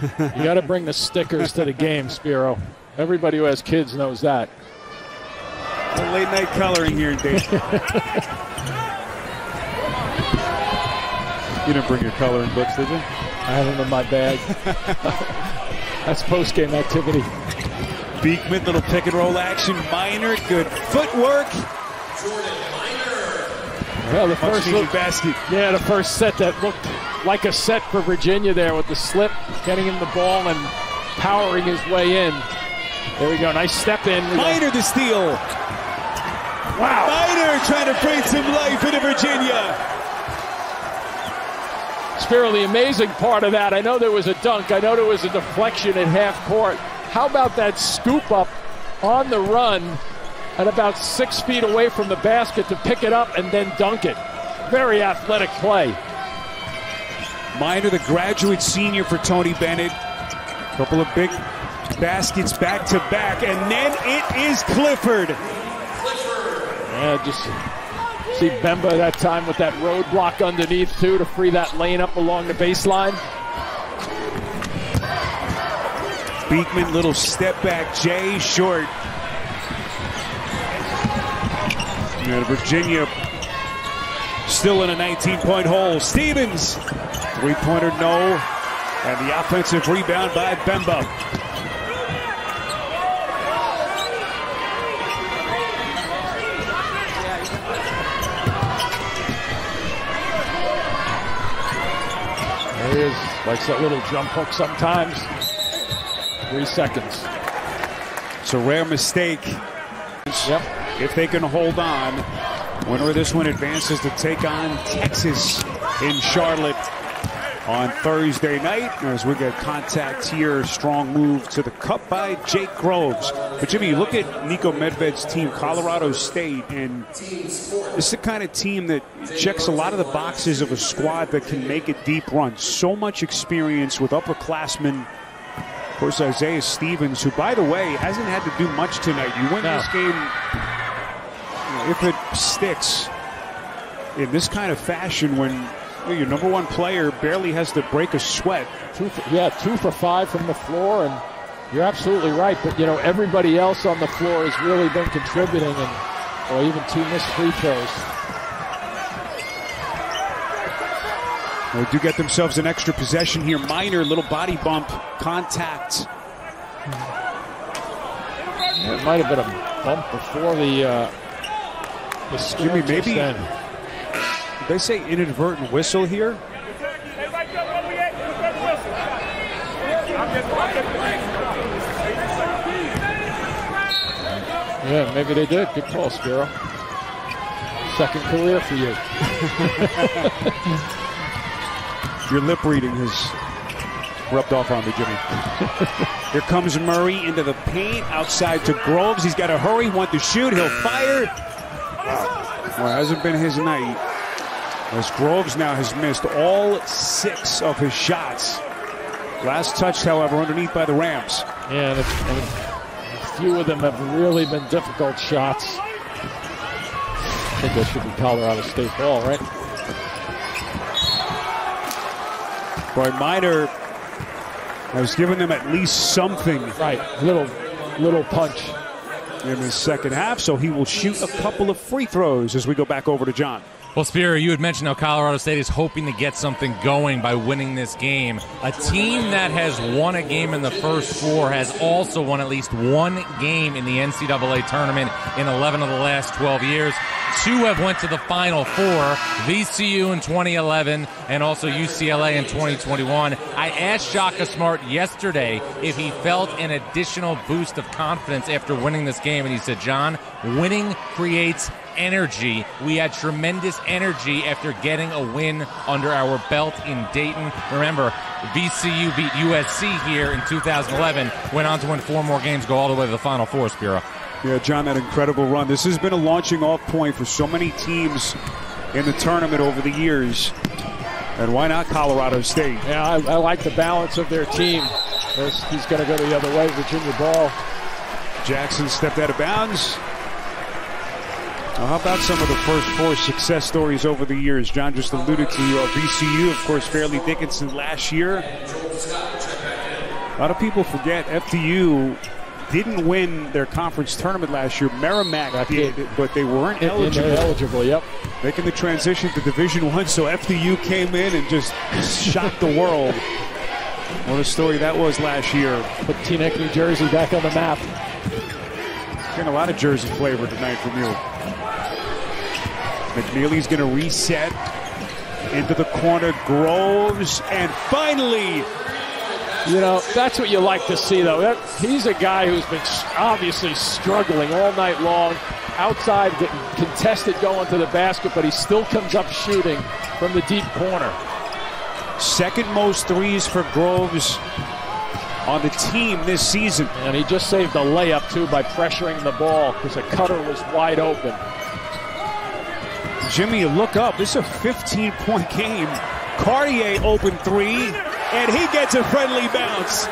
You got to bring the stickers to the game, Spiro. Everybody who has kids knows that. A late night coloring here in Dayton. You didn't bring your coloring books, did you? I have them in my bag. That's post-game activity. Beekman, little pick and roll action. Minor, good footwork. Jordan Minor. Well, the first look, basket. Yeah, the first set that looked like a set for Virginia there with the slip, getting him the ball and powering his way in. There we go, nice step in. Minor the steal. Wow. Minor trying to bring some life into Virginia. Spiro, the amazing part of that, I know there was a dunk, I know there was a deflection at half court. How about that scoop up on the run at about 6 feet away from the basket to pick it up and then dunk it? Very athletic play. Minor, the graduate senior for Tony Bennett. Couple of big baskets back to back, and then it is Clifford. Yeah, just see Bemba that time with that roadblock underneath too to free that lane up along the baseline. Beekman, little step back, Jay, short. And Virginia still in a 19-point hole. Stevens, three-pointer, no. And the offensive rebound by Bemba. There he is, likes that little jump hook sometimes. 3 seconds. It's a rare mistake. Yep. If they can hold on, winner of this one advances to take on Texas in Charlotte on Thursday night, as we get contact here. Strong move to the cup by Jake Groves. But Jimmy, look at Nico Medved's team, Colorado State, and it's the kind of team that checks a lot of the boxes of a squad that can make a deep run. So much experience with upperclassmen. Of course, Isaiah Stevens, who, by the way, hasn't had to do much tonight. You win this game, if it sticks in this kind of fashion when your number one player barely has to break a sweat. Two for five from the floor, and you're absolutely right. But, you know, everybody else on the floor has really been contributing, and or even two missed free throws. They do get themselves an extra possession here. Minor, little body bump, contact. It might have been a bump before the Jimmy, maybe. They say inadvertent whistle here. Yeah, maybe they did. Good call, Spiro. Second career for you. Your lip reading has rubbed off on me, Jimmy. Here comes Murray into the paint, outside to Groves. He's got to hurry, want to shoot. He'll fire. Well, it hasn't been his night, as Groves now has missed all 6 of his shots. Last touched, however, underneath by the Rams. Yeah, and a few of them have really been difficult shots. I think that should be Colorado State ball, right? Roy Minor has given them at least something. Right, little punch in the second half, so he will shoot a couple of free throws as we go back over to John. Well, Spiro, you had mentioned how Colorado State is hoping to get something going by winning this game. A team that has won a game in the first 4 has also won at least one game in the NCAA tournament in 11 of the last 12 years. 2 have went to the Final 4, VCU in 2011 and also UCLA in 2021. I asked Shaka Smart yesterday if he felt an additional boost of confidence after winning this game, and he said, John, winning creates energy. We had tremendous energy after getting a win under our belt in Dayton. Remember, VCU beat USC here in 2011, went on to win 4 more games, go all the way to the Final 4, Spiro. Yeah, John, that incredible run. This has been a launching off point for so many teams in the tournament over the years. And why not Colorado State? Yeah, I like the balance of their team. He's going to go the other way, Virginia ball. Jackson stepped out of bounds. Well, how about some of the first 4 success stories over the years? John just alluded to VCU, of course, Fairleigh Dickinson last year. A lot of people forget FDU didn't win their conference tournament last year. Merrimack did, but they weren't eligible. Yep. Making the transition to Division I, so FDU came in and just shocked the world. What a story that was last year. Put Teaneck, New Jersey back on the map. Getting a lot of Jersey flavor tonight from you. McNeely's going to reset into the corner, Groves, and finally, you know, that's what you like to see, though. He's a guy who's been obviously struggling all night long, outside, getting contested going to the basket, but he still comes up shooting from the deep corner. Second most threes for Groves on the team this season. And he just saved a layup, too, by pressuring the ball, because the cutter was wide open. Jimmy, look up. This is a 15-point game. Cartier open 3, and he gets a friendly bounce.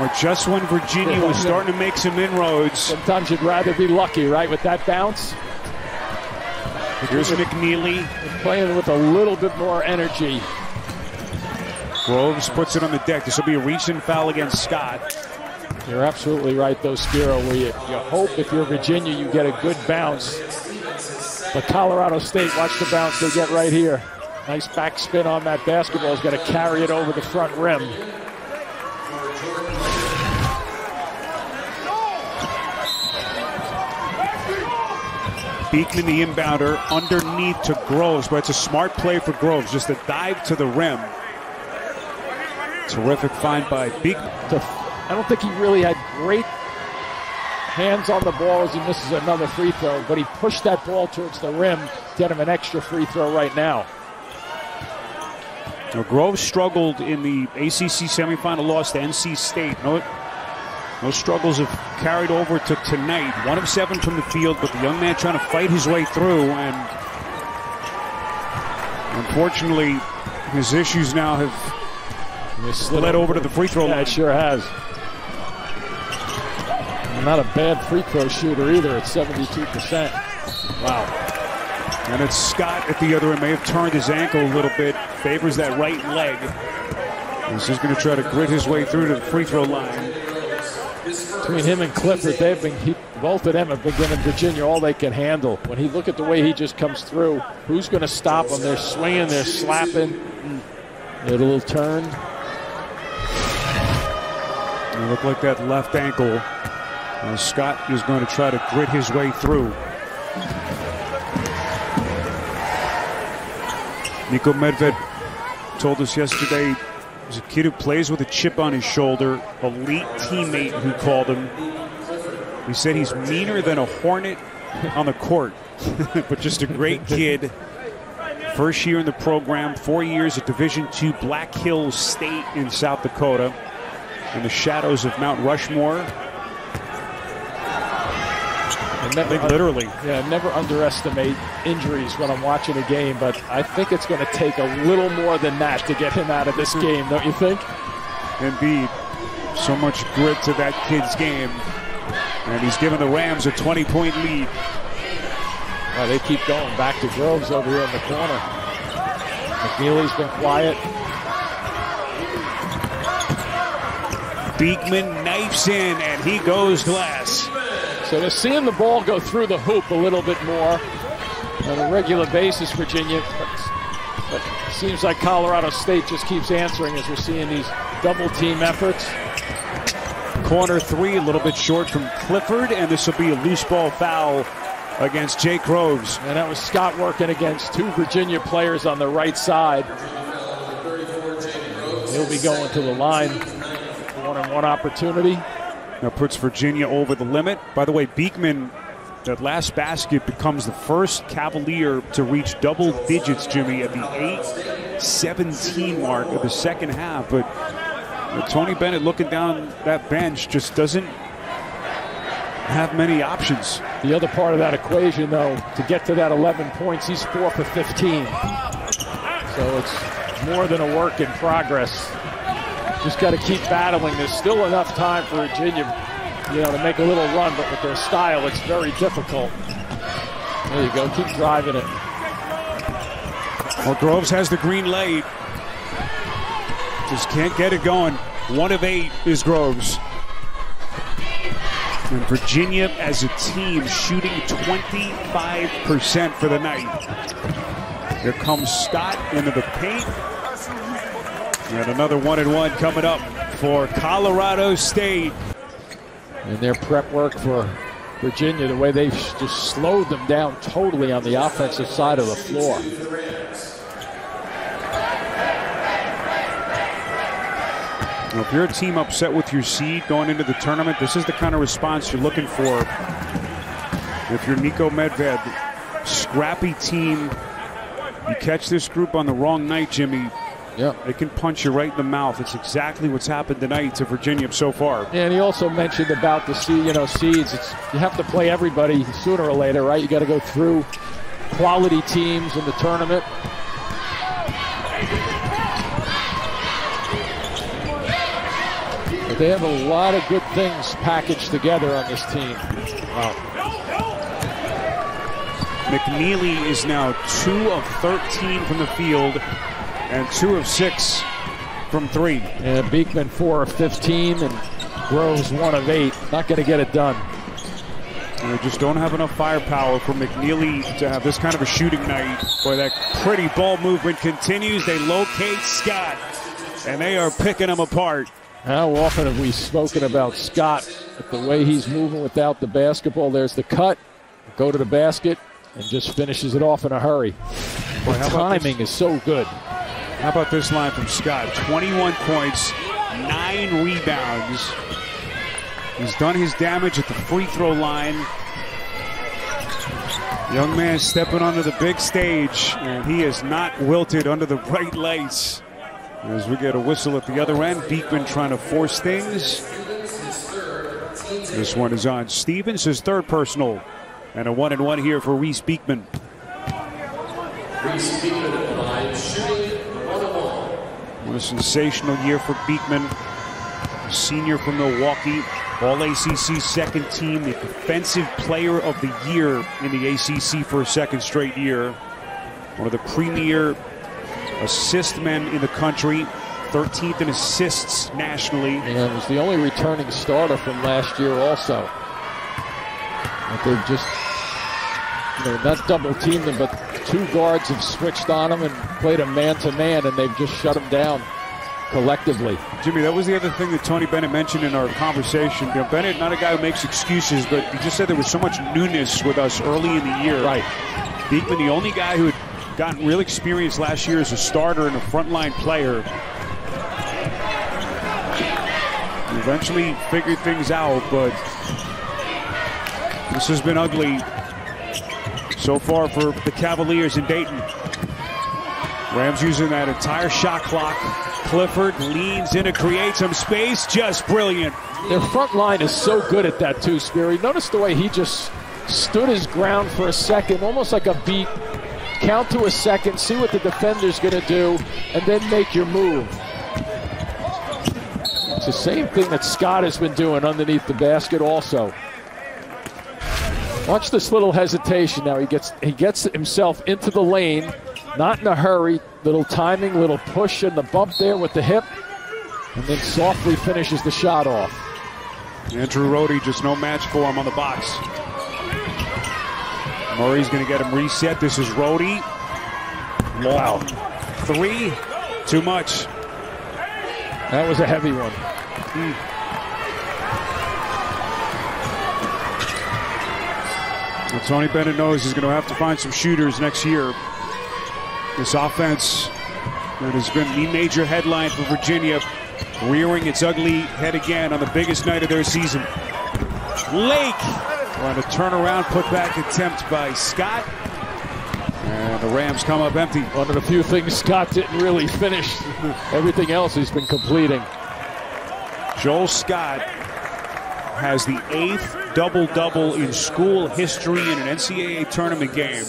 Or just when Virginia was starting to make some inroads. Sometimes you'd rather be lucky, right, with that bounce? Here's McNeely. Playing with a little bit more energy. Groves puts it on the deck. This will be a reach-in foul against Scott. You're absolutely right, though, Spiro, where you hope if you're Virginia, you get a good bounce. But Colorado State, watch the bounce they get right here. Nice backspin on that basketball. He's going to carry it over the front rim. Beekman, the inbounder, underneath to Groves, but it's a smart play for Groves, just a dive to the rim. Terrific find by Beekman. I don't think he really had great hands on the ball as he misses another free throw, but he pushed that ball towards the rim, get him an extra free throw right now. Now, Groves struggled in the ACC semifinal loss to NC State. No struggles have carried over to tonight. 1 of 7 from the field, but the young man trying to fight his way through. And unfortunately, his issues now have slid over to the free throw line. It sure has. Not a bad free throw shooter either at 72%. Wow. And it's Scott at the other end. May have turned his ankle a little bit. Favors that right leg. He's just going to try to grit his way through to the free throw line. Between him and Clifford, they've been, both of them have been giving Virginia all they can handle. When he look at the way he just comes through, who's going to stop him? They're swinging, they're slapping. They had a little turn. It looked like that left ankle. Now Scott is going to try to grit his way through. Nico Medved told us yesterday he's a kid who plays with a chip on his shoulder, elite teammate, who called him. He said he's meaner than a hornet on the court, but just a great kid. First year in the program, 4 years at Division II Black Hills State in South Dakota, in the shadows of Mount Rushmore. Literally. Yeah, never underestimate injuries when I'm watching a game, but I think it's going to take a little more than that to get him out of this game, don't you think? Indeed. So much grit to that kid's game. And he's given the Rams a 20-point lead. Oh, they keep going. Back to Groves over here in the corner. McNeely's been quiet. Beekman knifes in, and he goes glass. So they're seeing the ball go through the hoop a little bit more on a regular basis, Virginia. But it seems like Colorado State just keeps answering as we're seeing these double-team efforts. Corner three, a little bit short from Clifford, and this will be a loose ball foul against Jake Groves. And that was Scott working against two Virginia players on the right side. He'll be going to the line for one-on-one opportunity. Now puts Virginia over the limit. By the way, Beekman, that last basket, becomes the first Cavalier to reach double digits, Jimmy, at the 8:17 mark of the second half. But Tony Bennett looking down that bench just doesn't have many options. The other part of that equation, though, to get to that 11 points, he's 4 for 15. So it's more than a work in progress. Just got to keep battling. There's still enough time for Virginia, you know, to make a little run, but with their style, it's very difficult. There you go. Keep driving it. Well, Groves has the green light. Just can't get it going. 1 of 8 is Groves. And Virginia, as a team, shooting 25% for the night. Here comes Scott into the paint. And another 1-and-1 coming up for Colorado State. And their prep work for Virginia, the way they've just slowed them down totally on the offensive side of the floor. Now, if you're a team upset with your seed going into the tournament, this is the kind of response you're looking for. If you're Nico Medved, scrappy team, you catch this group on the wrong night, Jimmy. Yeah, they can punch you right in the mouth. It's exactly what's happened tonight to Virginia so far. And he also mentioned about the seeds. You have to play everybody sooner or later, right? You got to go through quality teams in the tournament. But they have a lot of good things packaged together on this team. Wow. McNeely is now 2 of 13 from the field. And 2 of 6 from 3. And Beekman 4 of 15, and Groves 1 of 8. Not going to get it done. And they just don't have enough firepower for McNeely to have this kind of a shooting night. Boy, that pretty ball movement continues. They locate Scott, and they are picking him apart. How often have we spoken about Scott? But the way he's moving without the basketball, there's the cut, go to the basket, and just finishes it off in a hurry. Boy, the timing is so good. How about this line from Scott? 21 points, 9 rebounds. He's done his damage at the free throw line. Young man stepping onto the big stage, and he is not wilted under the bright lights. As we get a whistle at the other end, Beekman trying to force things. This one is on Stevens, his third personal. And a 1-and-1 here for Reese Beekman. Reese Beekman shooting 1-on-1. What a sensational year for Beekman. A senior from Milwaukee, All-ACC second team, the Defensive Player of the Year in the ACC for a second straight year. One of the premier assist men in the country, 13th in assists nationally. And was the only returning starter from last year also. But they've just, you know, not double-teamed him, but two guards have switched on him and played a man-to-man, and they've just shut him down collectively. Jimmy, that was the other thing that Tony Bennett mentioned in our conversation. You know, Bennett, not a guy who makes excuses, but he just said there was so much newness with us early in the year. Right. Beekman, the only guy who had gotten real experience last year as a starter and a frontline player. He eventually figured things out, but this has been ugly so far for the Cavaliers in Dayton. Rams using that entire shot clock. Clifford leans in to create some space. Just brilliant. Their front line is so good at that too, Speary. Notice the way he just stood his ground for a second, almost like a beat. Count to a second, see what the defender's going to do, and then make your move. It's the same thing that Scott has been doing underneath the basket also. Watch this little hesitation now. He gets himself into the lane, not in a hurry. Little timing, little push and the bump there with the hip, and then softly finishes the shot off. Andrew Rohde, just no match for him on the box. Murray's going to get him reset. This is Rohde. Wow. Three. Too much. That was a heavy one. Well, Tony Bennett knows he's going to have to find some shooters next year. This offense that has been the major headline for Virginia, rearing its ugly head again on the biggest night of their season. Lake. On a turnaround putback attempt by Scott. And the Rams come up empty. One of the few things Scott didn't really finish. Everything else he's been completing. Joel Scott has the 8th double-double in school history in an NCAA tournament game.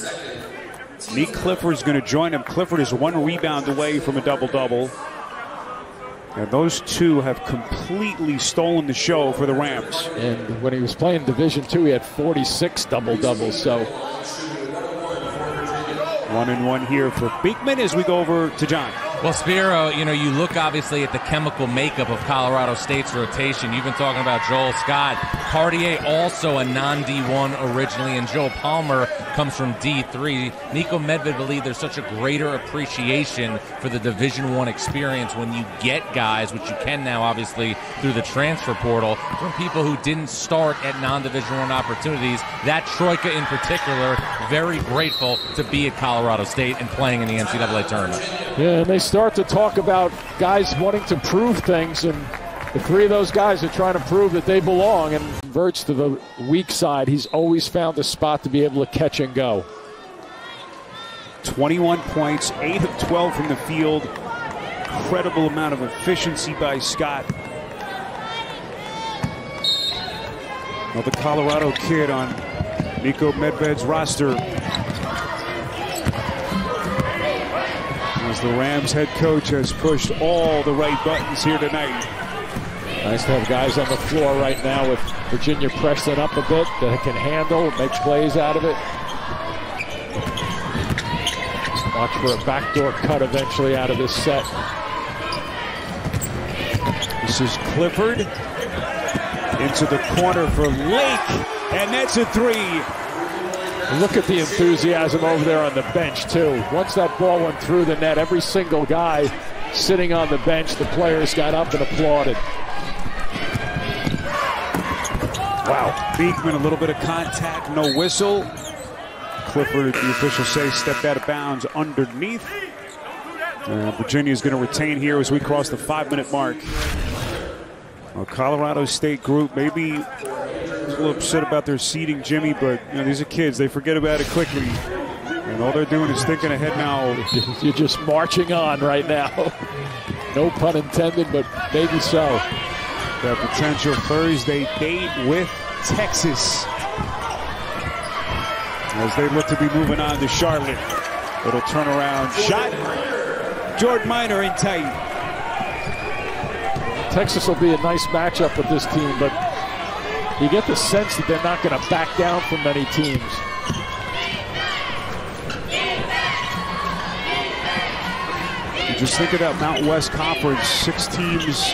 Nique Clifford's going to join him. Clifford is one rebound away from a double-double. And those two have completely stolen the show for the Rams. And when he was playing Division II, he had 46 double-doubles. So 1-and-1 here for Beekman as we go over to John. Well, Spiro, you know, you look obviously at the chemical makeup of Colorado State's rotation. You've been talking about Joel Scott. Cartier, also a non-D1 originally, and Joe Palmer comes from D3. Nico Medved believe there's such a greater appreciation for the Division I experience when you get guys, which you can now obviously through the transfer portal, from people who didn't start at non-Division I opportunities. That troika in particular, very grateful to be at Colorado State and playing in the NCAA tournament. Yeah, and they start to talk about guys wanting to prove things, and the three of those guys are trying to prove that they belong, and converts to the weak side. He's always found a spot to be able to catch and go. 21 points, 8 of 12 from the field. Incredible amount of efficiency by Scott. Well, the Colorado kid on Nico Medved's roster. As the Rams head coach has pushed all the right buttons here tonight. Nice to have guys on the floor right now with Virginia pressing up a bit that can handle, make plays out of it. Watch for a backdoor cut eventually out of this set. This is Clifford into the corner for Lake, and that's a three. Look at the enthusiasm over there on the bench, too. Once that ball went through the net, every single guy sitting on the bench, the players got up and applauded. Wow. Beekman, a little bit of contact, no whistle. Clifford, the officials say, stepped out of bounds underneath. Virginia's going to retain here as we cross the 5-minute mark. Well, Colorado State group, maybe a little upset about their seeding, Jimmy, but you know, these are kids. They forget about it quickly, and all they're doing is thinking ahead now. You're just marching on right now. No pun intended, but maybe so. The potential Thursday date with Texas, as they look to be moving on to Charlotte. Little turnaround shot. Jordan Minor in tight. Texas will be a nice matchup with this team, but you get the sense that they're not going to back down from many teams. You just think of that Mountain West Conference, 6 teams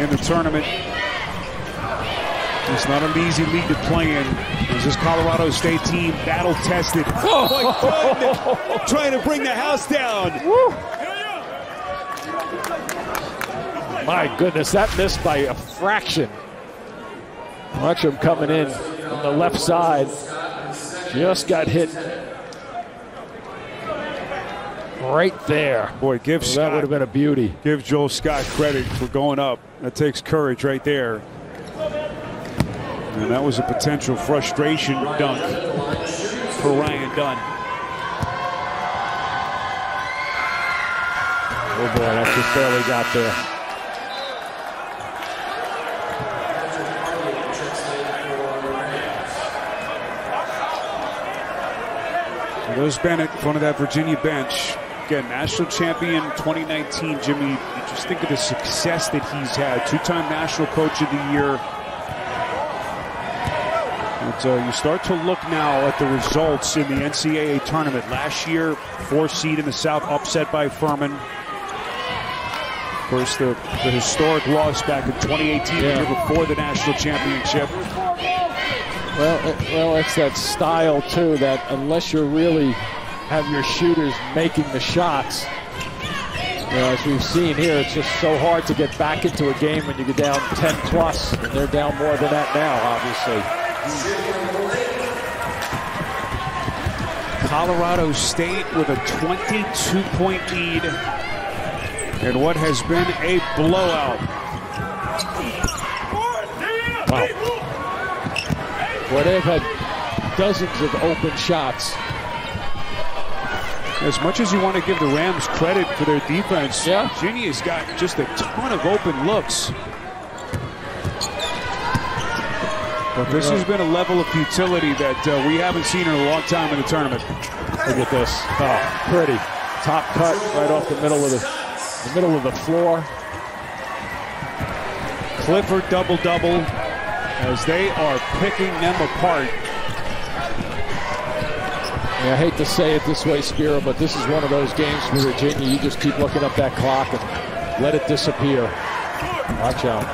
in the tournament. It's not an easy league to play in. Is this Colorado State team battle-tested? Oh, my God. Trying to bring the house down. Woo. My goodness, that missed by a fraction. Watch him coming in on the left side. Just got hit right there. Boy, that would have been a beauty. Give Joel Scott credit for going up. That takes courage right there. And that was a potential frustration dunk for Ryan Dunn. Oh boy, that just barely got there. And there's Bennett in front of that Virginia bench. Again, national champion 2019, Jimmy. You just think of the success that he's had. Two-time national coach of the year. So you start to look now at the results in the NCAA tournament. Last year, 4th seed in the South, upset by Furman. Of course, the historic loss back in 2018, the year before the national championship. Well, it's that style, too, that unless you really have your shooters making the shots, you know, as we've seen here, it's just so hard to get back into a game when you get down 10+, and they're down more than that now, obviously. Colorado State with a 22-point lead in what has been a blowout. Wow. Well, they've had dozens of open shots. As much as you want to give the Rams credit for their defense, Virginia's got just a ton of open looks. But this has been a level of futility that we haven't seen in a long time in the tournament. Look at this. Oh, pretty. Top cut right off the middle of the middle of the floor. Clifford double-double as they are picking them apart. Yeah, I hate to say it this way, Spiro, but this is one of those games for Virginia. You just keep looking up that clock and let it disappear. Watch out.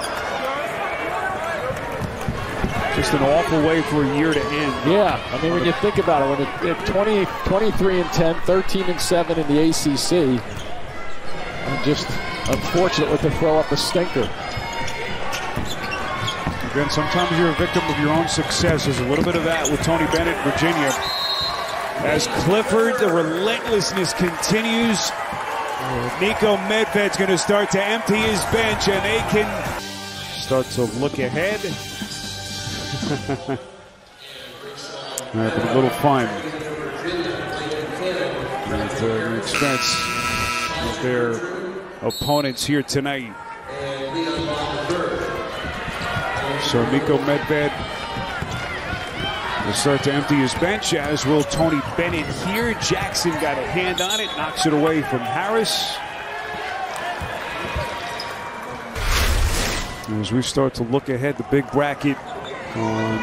Just an awful way for a year to end. Yeah, I mean, when you think about it, when it's 23-10, 13-7 in the ACC, and just unfortunate with the throw up a stinker. Again, sometimes you're a victim of your own success. There's a little bit of that with Tony Bennett, Virginia. As Clifford, the relentlessness continues. Nico Medved's going to start to empty his bench, and they can start to look ahead. A little fun at the expense of their opponents here tonight. So Nico Medved will start to empty his bench, as will Tony Bennett here. Jackson got a hand on it, knocks it away from Harris. And as we start to look ahead, the big bracket on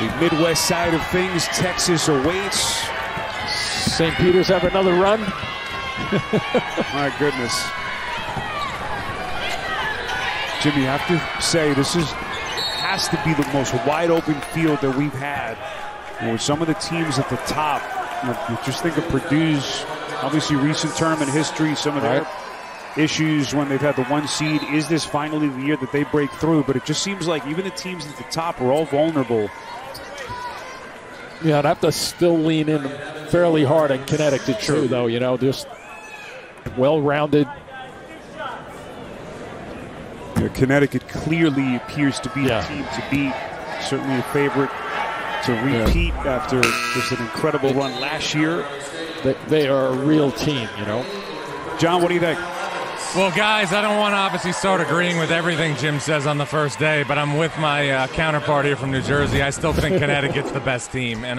the Midwest side of things, Texas awaits. St. Peter's have another run. My goodness. Jimmy, you have to say this has to be the most wide open field that we've had. And with some of the teams at the top, you just think of Purdue's, obviously recent tournament history, some of their issues when they've had the 1 seed. Is this finally the year that they break through? But it just seems like even the teams at the top are all vulnerable. Yeah, I'd have to still lean in fairly hard on Connecticut, true, though, you know, just well-rounded. Yeah, Connecticut clearly appears to be the team to beat, certainly a favorite to repeat after just an incredible run last year. They are a real team, you know. John, what do you think? Well, guys, I don't want to obviously start agreeing with everything Jim says on the first day, but I'm with my counterpart here from New Jersey. I still think Connecticut's the best team, and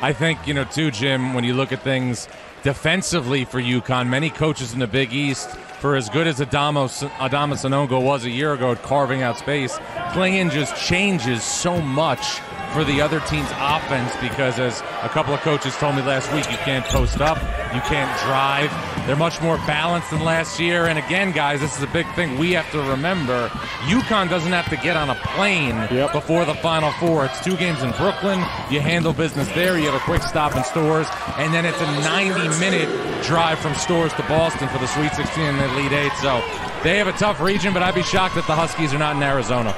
I think, you know, too, Jim, when you look at things defensively for UConn, many coaches in the Big East, for as good as Adama Sanongo was a year ago at carving out space, Clingan just changes so much for the other team's offense because, as a couple of coaches told me last week, you can't post up, you can't drive. They're much more balanced than last year. And again, guys, this is a big thing we have to remember. UConn doesn't have to get on a plane before the Final Four. It's 2 games in Brooklyn. You handle business there. You have a quick stop in Stores. And then it's a 90-minute drive from Stores to Boston for the Sweet 16 and the Elite 8. So they have a tough region, but I'd be shocked if the Huskies are not in Arizona.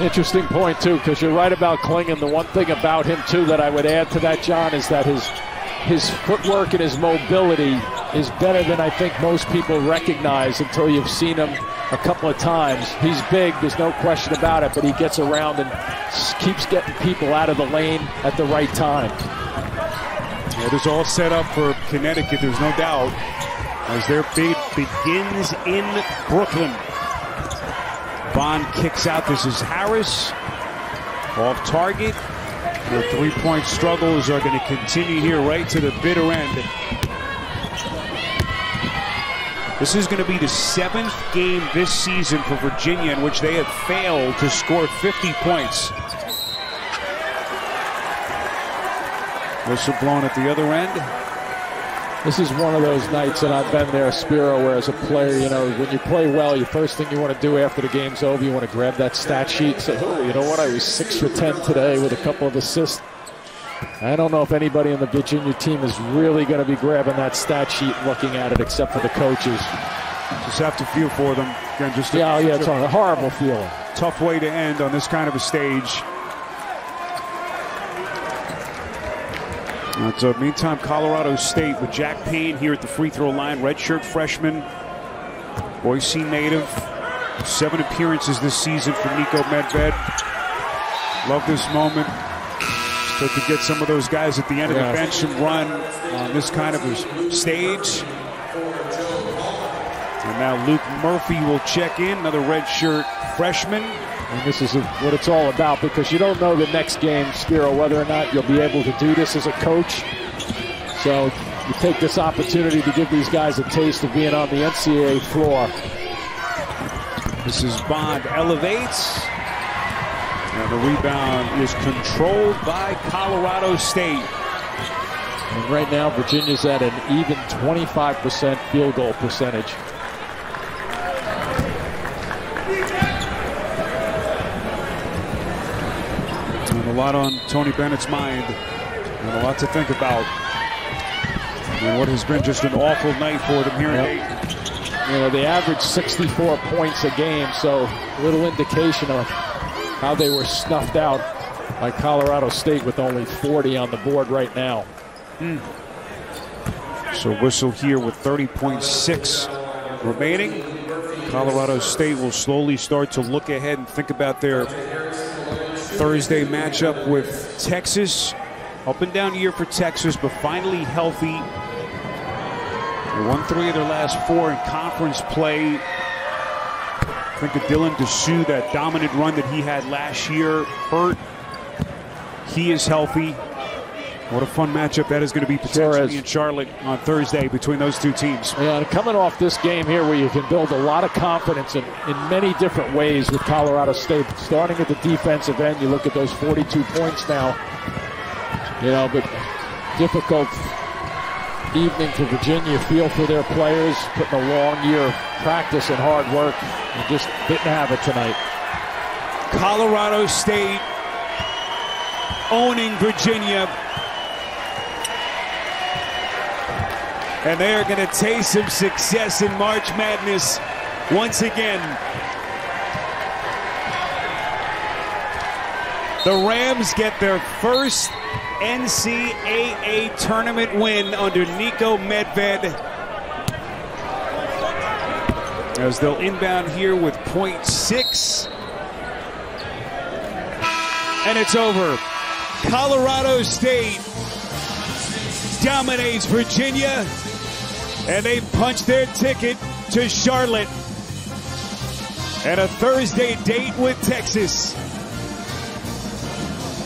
Interesting point, too, because you're right about Clingan. The one thing about him, too, that I would add to that, John, is that his footwork and his mobility is better than I think most people recognize until you've seen him a couple of times. He's big, there's no question about it, but he gets around and keeps getting people out of the lane at the right time. Yeah, it is all set up for Connecticut, there's no doubt, as their bid begins in Brooklyn. Bond kicks out. This is Harris. Off target. The three-point struggles are going to continue here right to the bitter end. This is going to be the 7th game this season for Virginia in which they have failed to score 50 points. Whistle blown at the other end. This is one of those nights, and I've been there, Spiro, where as a player, you know, when you play well, the first thing you want to do after the game's over, you want to grab that stat sheet and say, oh, you know what, I was 6 for 10 today with a couple of assists. I don't know if anybody in the Virginia team is really going to be grabbing that stat sheet and looking at it, except for the coaches. Just have to feel for them. Again, just yeah, it's a horrible feeling. Tough way to end on this kind of a stage. So meantime, Colorado State with Jack Payne here at the free throw line, redshirt freshman, Boise native, 7 appearances this season for Nico Medved. Love this moment. So to get some of those guys at the end of the bench some run on this kind of a stage. And now Luke Murphy will check in, another redshirt freshman. And this is what it's all about, because you don't know the next game, Spiro, whether or not you'll be able to do this as a coach. So you take this opportunity to give these guys a taste of being on the NCAA floor. This is Bond, elevates. And the rebound is controlled by Colorado State. And right now, Virginia's at an even 25% field goal percentage. A lot on Tony Bennett's mind, and a lot to think about. And what has been just an awful night for them here in Dayton. You know, they average 64 points a game, so a little indication of how they were snuffed out by Colorado State with only 40 on the board right now. So whistle here with 30.6 remaining. Colorado State will slowly start to look ahead and think about their Thursday matchup with Texas. Up and down year for Texas, but finally healthy. They won 3 of their last 4 in conference play. I think of Dylan DeSue, that dominant run that he had last year, hurt. He is healthy. What a fun matchup that is going to be potentially in Charlotte on Thursday between those two teams. Yeah, and coming off this game here where you can build a lot of confidence in many different ways with Colorado State. Starting at the defensive end, you look at those 42 points now. You know, but difficult evening for Virginia. Feel for their players, putting a long year of practice and hard work, and just didn't have it tonight. Colorado State owning Virginia. And they are going to taste some success in March Madness once again. The Rams get their first NCAA tournament win under Nico Medved, as they'll inbound here with 0.6. And it's over. Colorado State dominates Virginia. And they punched their ticket to Charlotte and a Thursday date with Texas.